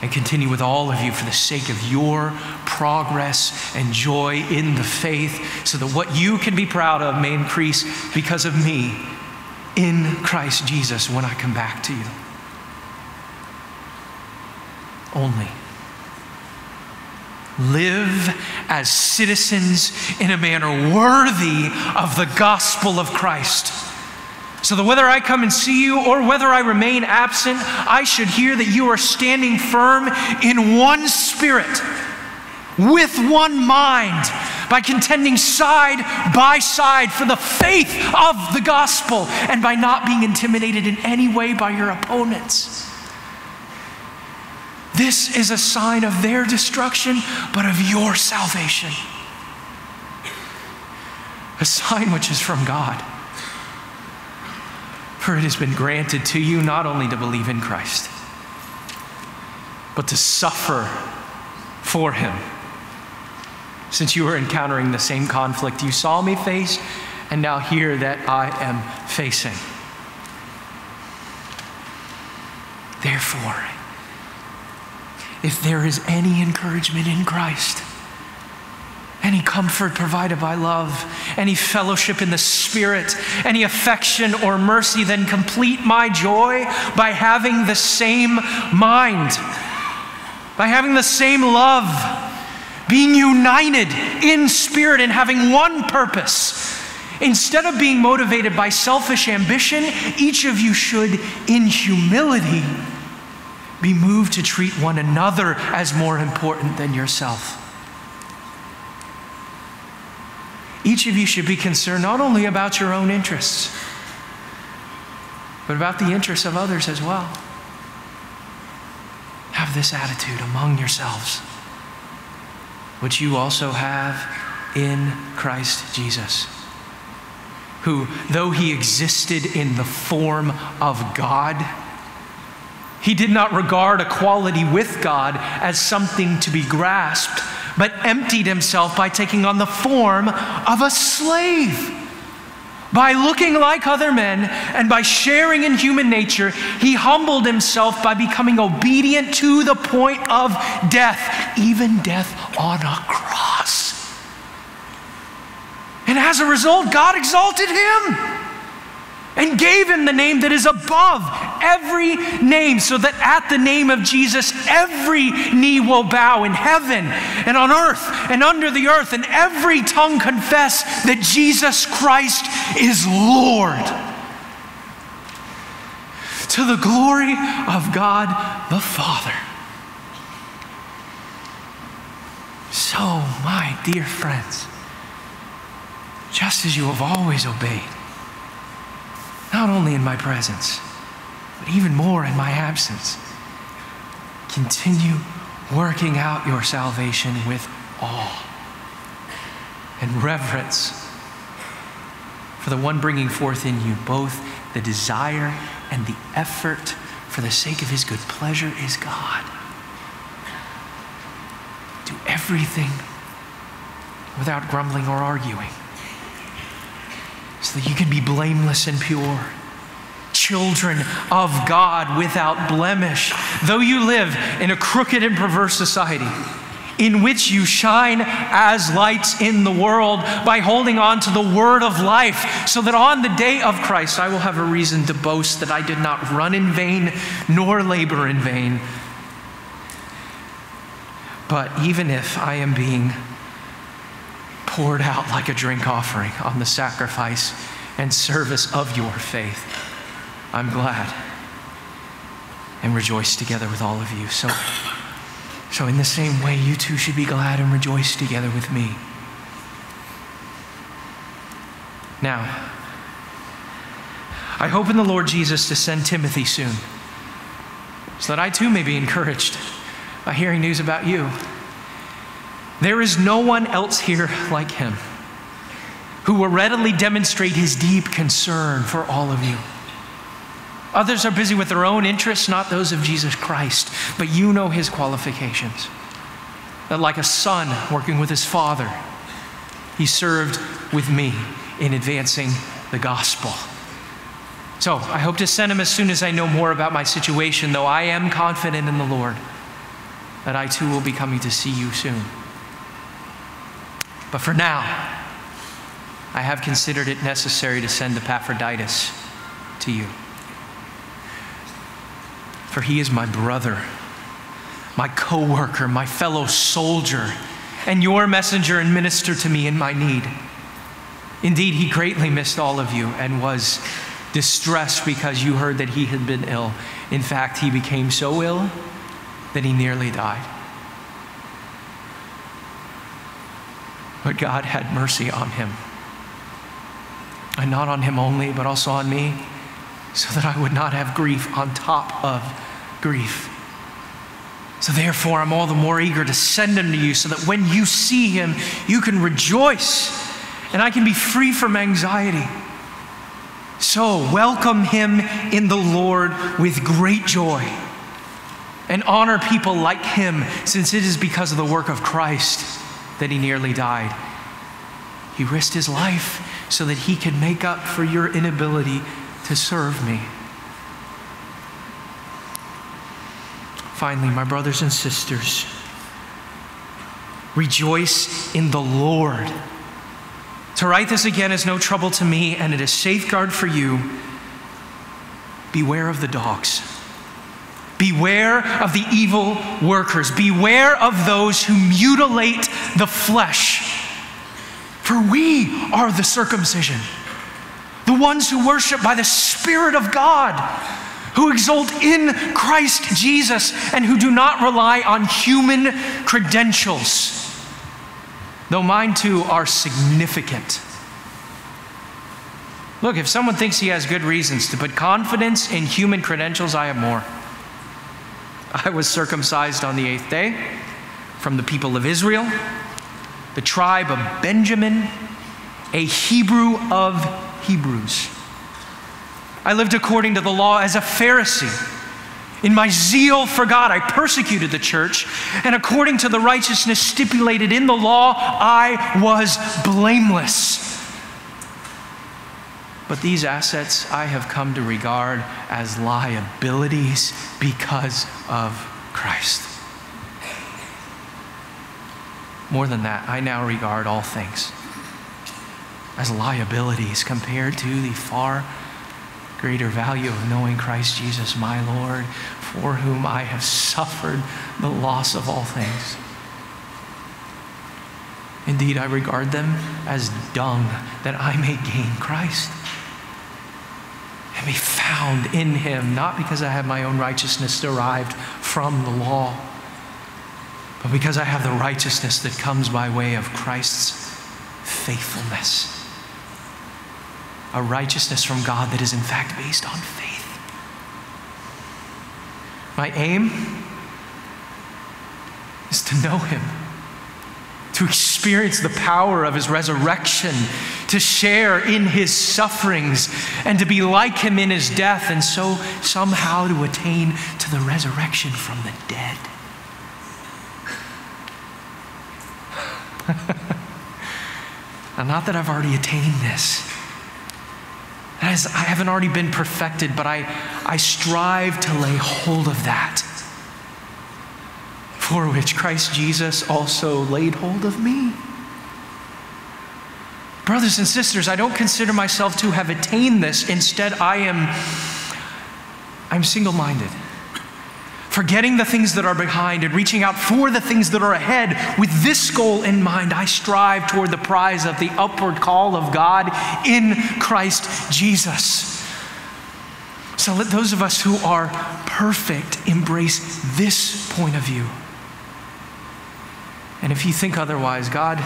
and continue with all of you for the sake of your progress and joy in the faith, so that what you can be proud of may increase because of me in Christ Jesus when I come back to you. Only live as citizens in a manner worthy of the gospel of Christ, so that whether I come and see you or whether I remain absent, I should hear that you are standing firm in one spirit, with one mind, by contending side by side for the faith of the gospel, and by not being intimidated in any way by your opponents. This is a sign of their destruction, but of your salvation. A sign which is from God. For it has been granted to you not only to believe in Christ, but to suffer for him. Since you were encountering the same conflict you saw me face, and now hear that I am facing. Therefore, if there is any encouragement in Christ, any comfort provided by love, any fellowship in the Spirit, any affection or mercy, then complete my joy by having the same mind, by having the same love, being united in spirit and having one purpose. Instead of being motivated by selfish ambition, each of you should, in humility, be moved to treat one another as more important than yourself. Each of you should be concerned not only about your own interests, but about the interests of others as well. Have this attitude among yourselves, which you also have in Christ Jesus, who, though he existed in the form of God, he did not regard equality with God as something to be grasped, but emptied himself by taking on the form of a slave. By looking like other men and by sharing in human nature, he humbled himself by becoming obedient to the point of death, even death on a cross. And as a result, God exalted him and gave him the name that is above every name, so that at the name of Jesus, every knee will bow in heaven and on earth and under the earth, and every tongue confess that Jesus Christ is Lord, to the glory of God the Father. So, my dear friends, just as you have always obeyed, not only in my presence, but even more in my absence, continue working out your salvation with awe and reverence for the one bringing forth in you both the desire and the effort for the sake of his good pleasure is God. Do everything without grumbling or arguing, so that you can be blameless and pure, children of God without blemish, though you live in a crooked and perverse society, in which you shine as lights in the world by holding on to the word of life, so that on the day of Christ I will have a reason to boast that I did not run in vain nor labor in vain. But even if I am being poured out like a drink offering on the sacrifice and service of your faith, I'm glad and rejoice together with all of you. So in the same way, you too should be glad and rejoice together with me. Now, I hope in the Lord Jesus to send Timothy soon, so that I too may be encouraged by hearing news about you. There is no one else here like him, who will readily demonstrate his deep concern for all of you. Others are busy with their own interests, not those of Jesus Christ, but you know his qualifications. That like a son working with his father, he served with me in advancing the gospel. So I hope to send him as soon as I know more about my situation, though I am confident in the Lord that I too will be coming to see you soon. But for now, I have considered it necessary to send Epaphroditus to you. For he is my brother, my co-worker, my fellow soldier, and your messenger and minister to me in my need. Indeed, he greatly missed all of you and was distressed because you heard that he had been ill. In fact, he became so ill that he nearly died. But God had mercy on him, and not on him only, but also on me, so that I would not have grief on top of grief. So therefore, I'm all the more eager to send him to you, so that when you see him, you can rejoice, and I can be free from anxiety. So welcome him in the Lord with great joy, and honor people like him, since it is because of the work of Christ that he nearly died. He risked his life so that he could make up for your inability to serve me. Finally, my brothers and sisters, rejoice in the Lord. To write this again is no trouble to me, and it is safeguard for you. Beware of the dogs. Beware of the evil workers. Beware of those who mutilate the flesh. For we are the circumcision, the ones who worship by the Spirit of God, who exult in Christ Jesus, and who do not rely on human credentials, though mine too are significant. Look, if someone thinks he has good reasons to put confidence in human credentials, I have more. I was circumcised on the 8th day, from the people of Israel, the tribe of Benjamin, a Hebrew of Hebrews. I lived according to the law as a Pharisee. In my zeal for God, I persecuted the church, and according to the righteousness stipulated in the law, I was blameless. But these assets I have come to regard as liabilities because of Christ. More than that, I now regard all things as liabilities compared to the far greater value of knowing Christ Jesus, my Lord, for whom I have suffered the loss of all things. Indeed, I regard them as dung, that I may gain Christ and be found in him, not because I have my own righteousness derived from the law, but because I have the righteousness that comes by way of Christ's faithfulness. A righteousness from God that is in fact based on faith. My aim is to know him, to experience the power of his resurrection, to share in his sufferings, and to be like him in his death, and so somehow to attain to the resurrection from the dead. Now, not that I've already attained this. As I haven't already been perfected, but I strive to lay hold of that, for which Christ Jesus also laid hold of me. Brothers and sisters, I don't consider myself to have attained this. Instead, I'm single-minded, forgetting the things that are behind and reaching out for the things that are ahead. With this goal in mind, I strive toward the prize of the upward call of God in Christ Jesus. So let those of us who are perfect embrace this point of view. And if you think otherwise, God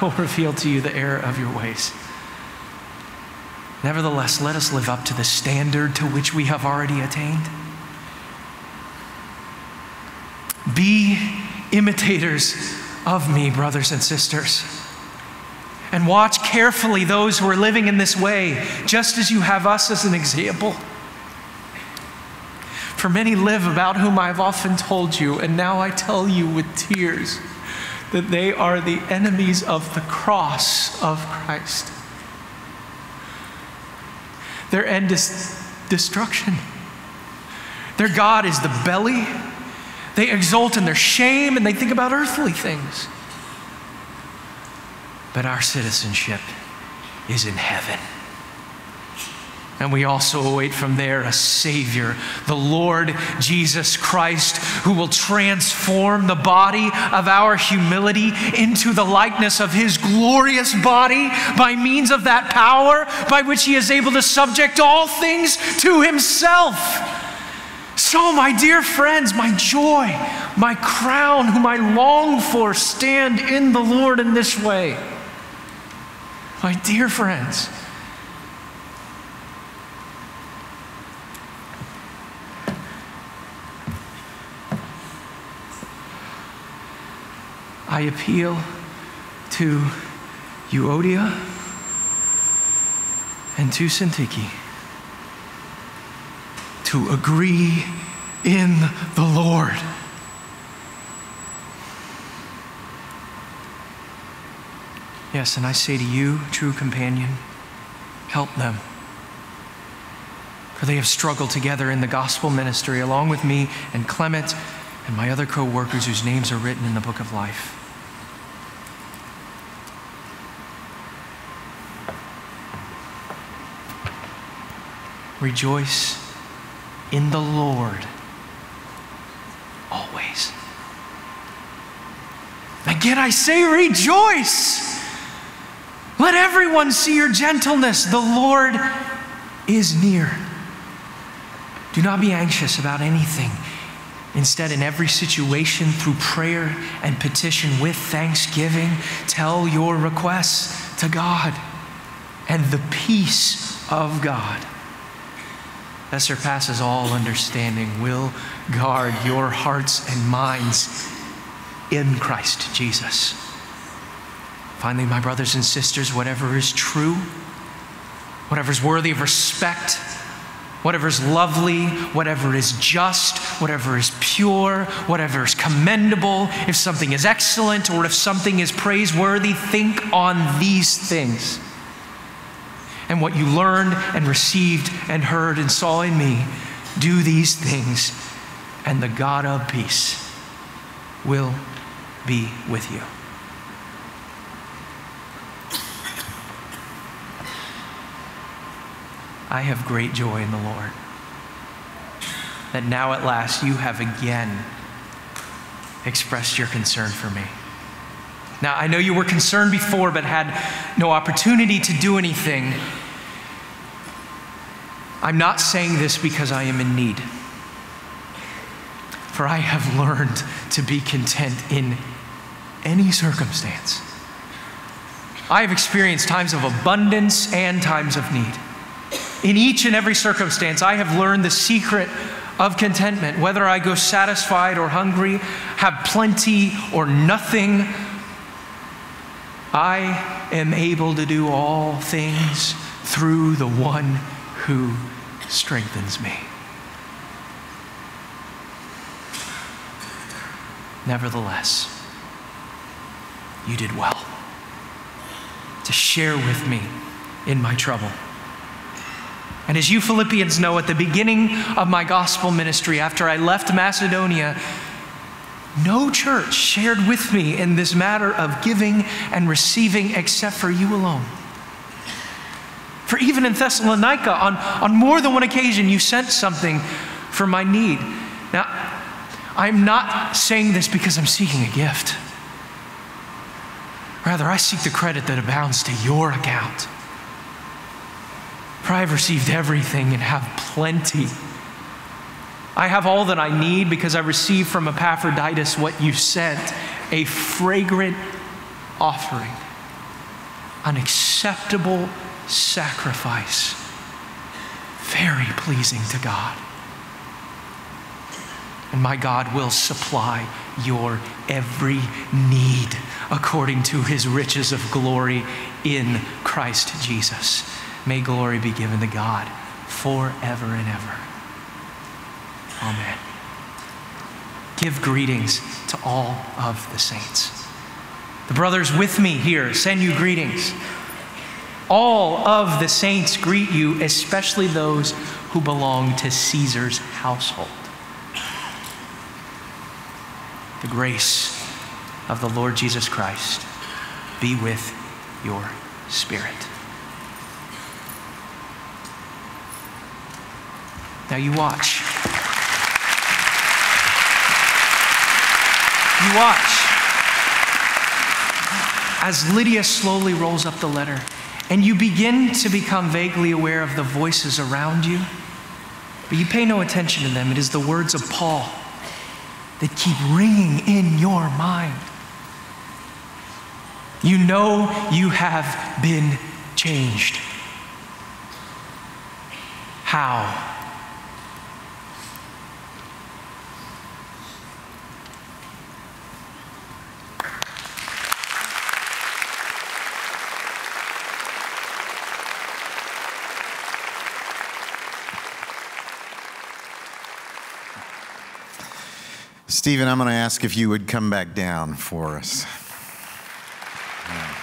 will reveal to you the error of your ways. Nevertheless, let us live up to the standard to which we have already attained. Be imitators of me, brothers and sisters, and watch carefully those who are living in this way, just as you have us as an example. For many live, about whom I have often told you, and now I tell you with tears, that they are the enemies of the cross of Christ. Their end is destruction. Their God is the belly. They exult in their shame, and they think about earthly things. But our citizenship is in heaven. And we also await from there a Savior, the Lord Jesus Christ, who will transform the body of our humility into the likeness of his glorious body by means of that power by which he is able to subject all things to himself. So, my dear friends, my joy, my crown, whom I long for, stand in the Lord in this way. My dear friends, I appeal to Euodia and to Syntyche to agree in the Lord. Yes, and I say to you, true companion, help them. For they have struggled together in the gospel ministry along with me and Clement and my other co-workers whose names are written in the book of life. Rejoice in the Lord always. Again, I say rejoice. Let everyone see your gentleness. The Lord is near. Do not be anxious about anything. Instead, in every situation, through prayer and petition with thanksgiving, tell your requests to God. And the peace of God that surpasses all understanding will guard your hearts and minds in Christ Jesus. Finally, my brothers and sisters, whatever is true, whatever is worthy of respect, whatever is lovely, whatever is just, whatever is pure, whatever is commendable, if something is excellent or if something is praiseworthy, think on these things. And what you learned and received and heard and saw in me, do these things, and the God of peace will be with you. I have great joy in the Lord, that now at last you have again expressed your concern for me. Now, I know you were concerned before, but had no opportunity to do anything. I'm not saying this because I am in need, for I have learned to be content in any circumstance. I have experienced times of abundance and times of need. In each and every circumstance, I have learned the secret of contentment, whether I go satisfied or hungry, have plenty or nothing. I am able to do all things through the one who strengthens me. Nevertheless, you did well to share with me in my trouble. And as you Philippians know, at the beginning of my gospel ministry, after I left Macedonia, no church shared with me in this matter of giving and receiving except for you alone. For even in Thessalonica, on more than one occasion, you sent something for my need. Now, I'm not saying this because I'm seeking a gift. Rather, I seek the credit that abounds to your account. For I have received everything and have plenty. I have all that I need because I received from Epaphroditus what you sent, a fragrant offering, an acceptable sacrifice, very pleasing to God. And my God will supply your every need according to his riches of glory in Christ Jesus. May glory be given to God forever and ever. Amen. Give greetings to all of the saints. The brothers with me here send you greetings. All of the saints greet you, especially those who belong to Caesar's household. The grace of the Lord Jesus Christ be with your spirit. Now you watch. You watch as Lydia slowly rolls up the letter, and you begin to become vaguely aware of the voices around you, but you pay no attention to them. It is the words of Paul that keep ringing in your mind. You know you have been changed. How? Stephen, I'm going to ask if you would come back down for us. Yeah.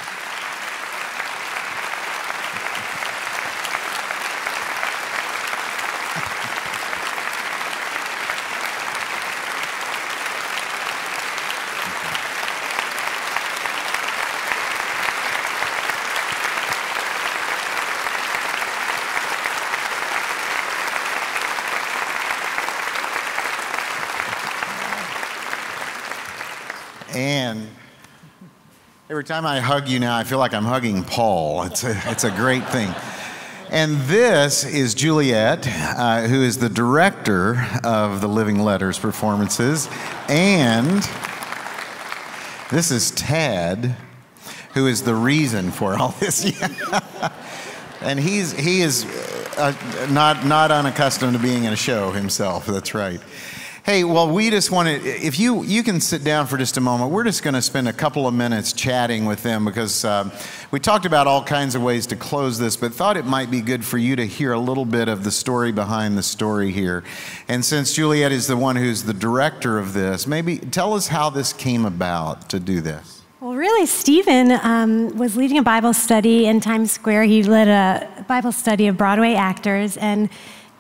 Every time I hug you now, I feel like I'm hugging Paul. It's a great thing. And this is Juliet, who is the director of the Living Letters performances. And this is Tad, who is the reason for all this. And he is not unaccustomed to being in a show himself. That's right. Hey, well, we just wanted, if you can sit down for just a moment, we're just going to spend a couple of minutes chatting with them because we talked about all kinds of ways to close this, but thought it might be good for you to hear a little bit of the story behind the story here. And since Juliet is the one who's the director of this, maybe tell us how this came about to do this. Well, really, Stephen was leading a Bible study in Times Square. He led a Bible study of Broadway actors, and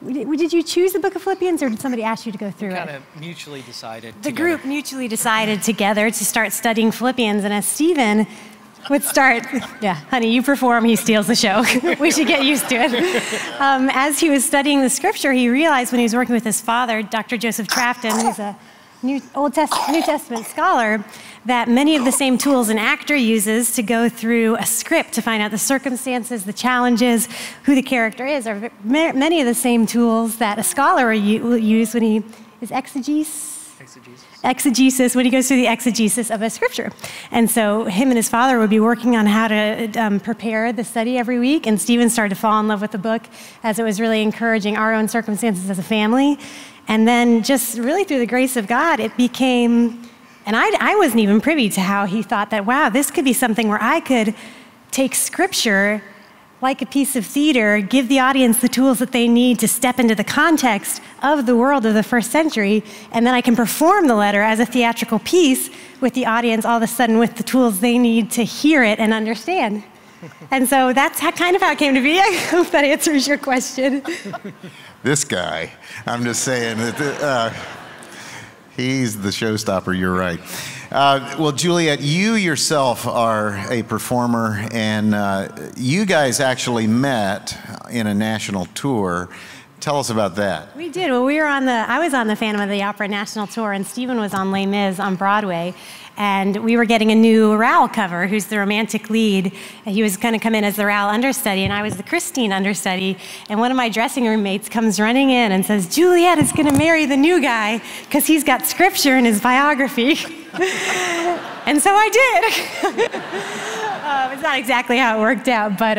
did you choose the book of Philippians, or did somebody ask you to go through it? We kind of mutually decided together. The group mutually decided together to start studying Philippians, and as Stephen would start, yeah, honey, you perform, he steals the show. We should get used to it. As he was studying the scripture, he realized when he was working with his father, Dr. Joseph Trafton, who's a New Testament scholar, that many of the same tools an actor uses to go through a script to find out the circumstances, the challenges, who the character is, are many of the same tools that a scholar will use when he is exegesis, when he goes through the exegesis of a scripture. And so him and his father would be working on how to prepare the study every week, and Stephen started to fall in love with the book as it was really encouraging our own circumstances as a family. And then just really through the grace of God, it became, and I wasn't even privy to how he thought that, wow, this could be something where I could take scripture like a piece of theater, give the audience the tools that they need to step into the context of the world of the first century, and then I can perform the letter as a theatrical piece with the audience all of a sudden with the tools they need to hear it and understand. And so that's kind of how it came to be. I hope that answers your question. This guy, I'm just saying, he's the showstopper, you're right. Well, Juliet, you yourself are a performer, and you guys actually met in a national tour. Tell us about that. We did. Well, I was on the Phantom of the Opera national tour, and Stephen was on Les Mis on Broadway. And we were getting a new Raoul cover, who's the romantic lead. He was going to come in as the Raoul understudy, and I was the Christine understudy. And one of my dressing room mates comes running in and says, Juliet is going to marry the new guy because he's got scripture in his biography. And so I did. It's not exactly how it worked out, but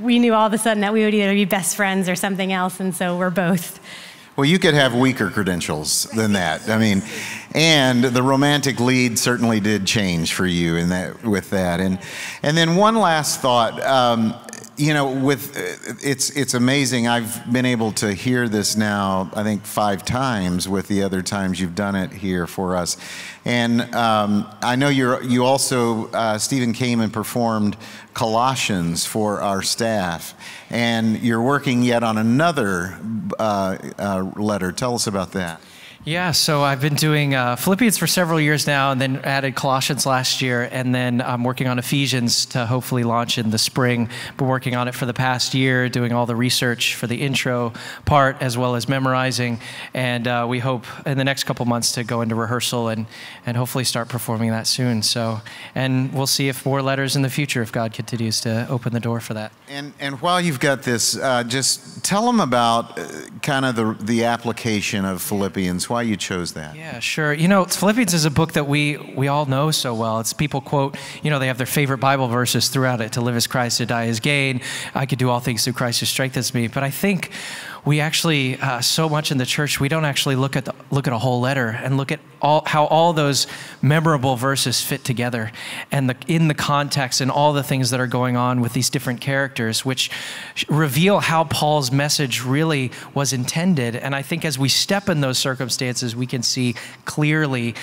we knew all of a sudden that we would either be best friends or something else, and so we're both. Well, you could have weaker credentials than that. I mean, and the romantic lead certainly did change for you in that, with that. And then one last thought, you know, it's amazing. I've been able to hear this now, I think 5 times with the other times you've done it here for us. And I know you also, Stephen came and performed Colossians for our staff, and you're working yet on another letter. Tell us about that. Yeah, so I've been doing Philippians for several years now, and then added Colossians last year, and then I'm working on Ephesians to hopefully launch in the spring. Been working on it for the past year, doing all the research for the intro part, as well as memorizing, and we hope in the next couple months to go into rehearsal and hopefully start performing that soon. So, and we'll see if more letters in the future, if God continues to open the door for that. And while you've got this, just tell them about kind of the application of Philippians. Why you chose that. Yeah, sure. You know, Philippians is a book that we all know so well. It's people quote, you know, they have their favorite Bible verses throughout it. To live is Christ, to die is gain. I could do all things through Christ who strengthens me. But I think we actually, so much in the church, we don't actually look at a whole letter and look at how all those memorable verses fit together and in the context and all the things that are going on with these different characters, which reveal how Paul's message really was intended. And I think as we step in those circumstances, we can see clearly,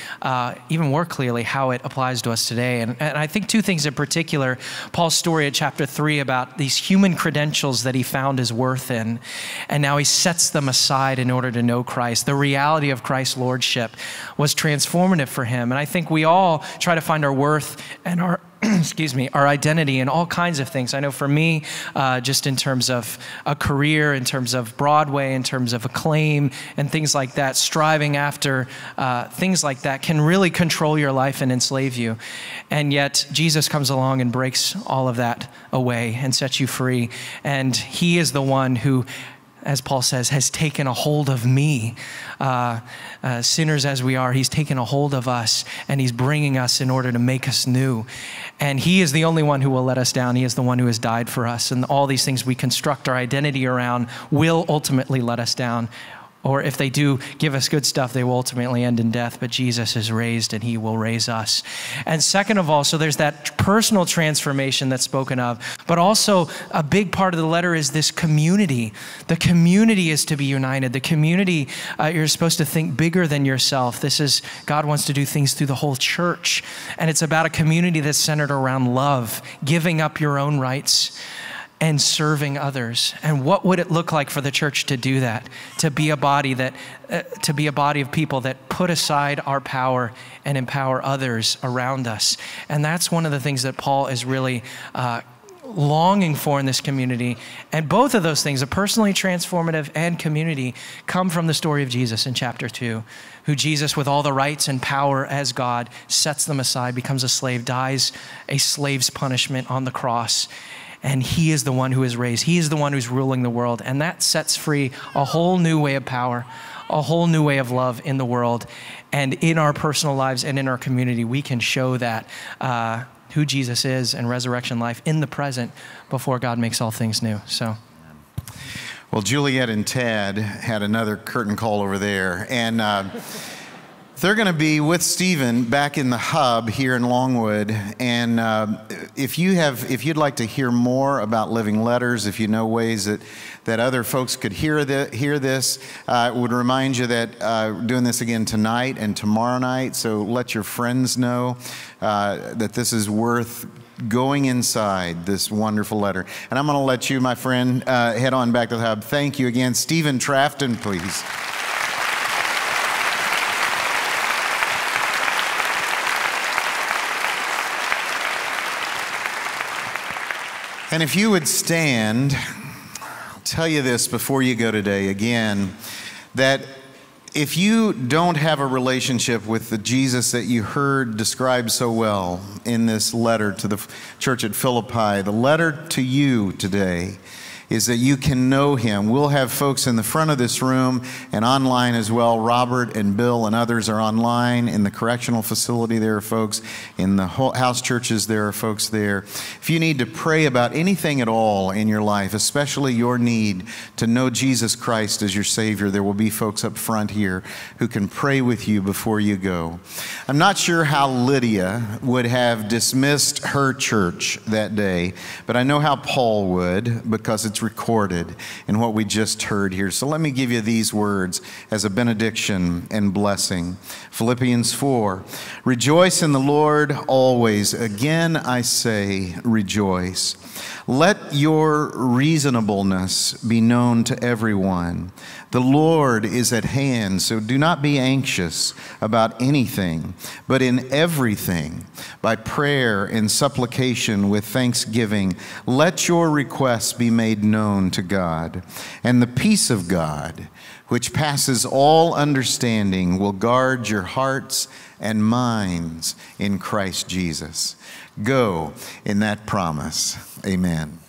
even more clearly, how it applies to us today. And I think two things in particular, Paul's story in chapter 3 about these human credentials that he found his worth in, and now he sets them aside in order to know Christ. The reality of Christ's lordship was transformative for him. And I think we all try to find our worth and our our identity in all kinds of things. I know for me, just in terms of a career, in terms of Broadway, in terms of acclaim and things like that, striving after things like that can really control your life and enslave you. And yet Jesus comes along and breaks all of that away and sets you free. And he is the one who, as Paul says, has taken a hold of me. Sinners as we are, he's taken a hold of us and he's bringing us in order to make us new. And he is the only one who will let us down. He is the one who has died for us. And all these things we construct our identity around will ultimately let us down. Or if they do give us good stuff, they will ultimately end in death. But Jesus is raised and he will raise us. And second of all, so there's that personal transformation that's spoken of. But also a big part of the letter is this community. The community is to be united. The community, you're supposed to think bigger than yourself. This is, God wants to do things through the whole church. And it's about a community that's centered around love, giving up your own rights, and serving others. And what would it look like for the church to do that? To be a body that, to be a body of people that put aside our power and empower others around us. And that's one of the things that Paul is really longing for in this community. And both of those things, a personally transformative and community, come from the story of Jesus in chapter 2, who Jesus, with all the rights and power as God, sets them aside, becomes a slave, dies a slave's punishment on the cross. And he is the one who is raised. He is the one who's ruling the world. And that sets free a whole new way of power, a whole new way of love in the world. And in our personal lives and in our community, we can show that who Jesus is and resurrection life in the present before God makes all things new. So, well, Juliet and Tad had another curtain call over there. And they're going to be with Stephen back in the hub here in Longwood. And if you'd like to hear more about Living Letters, if you know ways that other folks could hear this, I would remind you that we're doing this again tonight and tomorrow night. So let your friends know that this is worth going inside this wonderful letter. And I'm going to let you, my friend, head on back to the hub. Thank you again. Stephen Trafton, please. And if you would stand, I'll tell you this before you go today again, that if you don't have a relationship with the Jesus that you heard described so well in this letter to the church at Philippi, the letter to you today is that you can know him. We'll have folks in the front of this room and online as well. Robert and Bill and others are online. In the correctional facility, there are folks. In the house churches, there are folks there. If you need to pray about anything at all in your life, especially your need to know Jesus Christ as your Savior, there will be folks up front here who can pray with you before you go. I'm not sure how Lydia would have dismissed her church that day, but I know how Paul would, because it's recorded in what we just heard here. So let me give you these words as a benediction and blessing. Philippians 4, rejoice in the Lord always. Again, I say, rejoice. Let your reasonableness be known to everyone. The Lord is at hand, so do not be anxious about anything, but in everything, by prayer and supplication with thanksgiving, let your requests be made known to God. And the peace of God, which passes all understanding, will guard your hearts and minds in Christ Jesus. Go in that promise. Amen.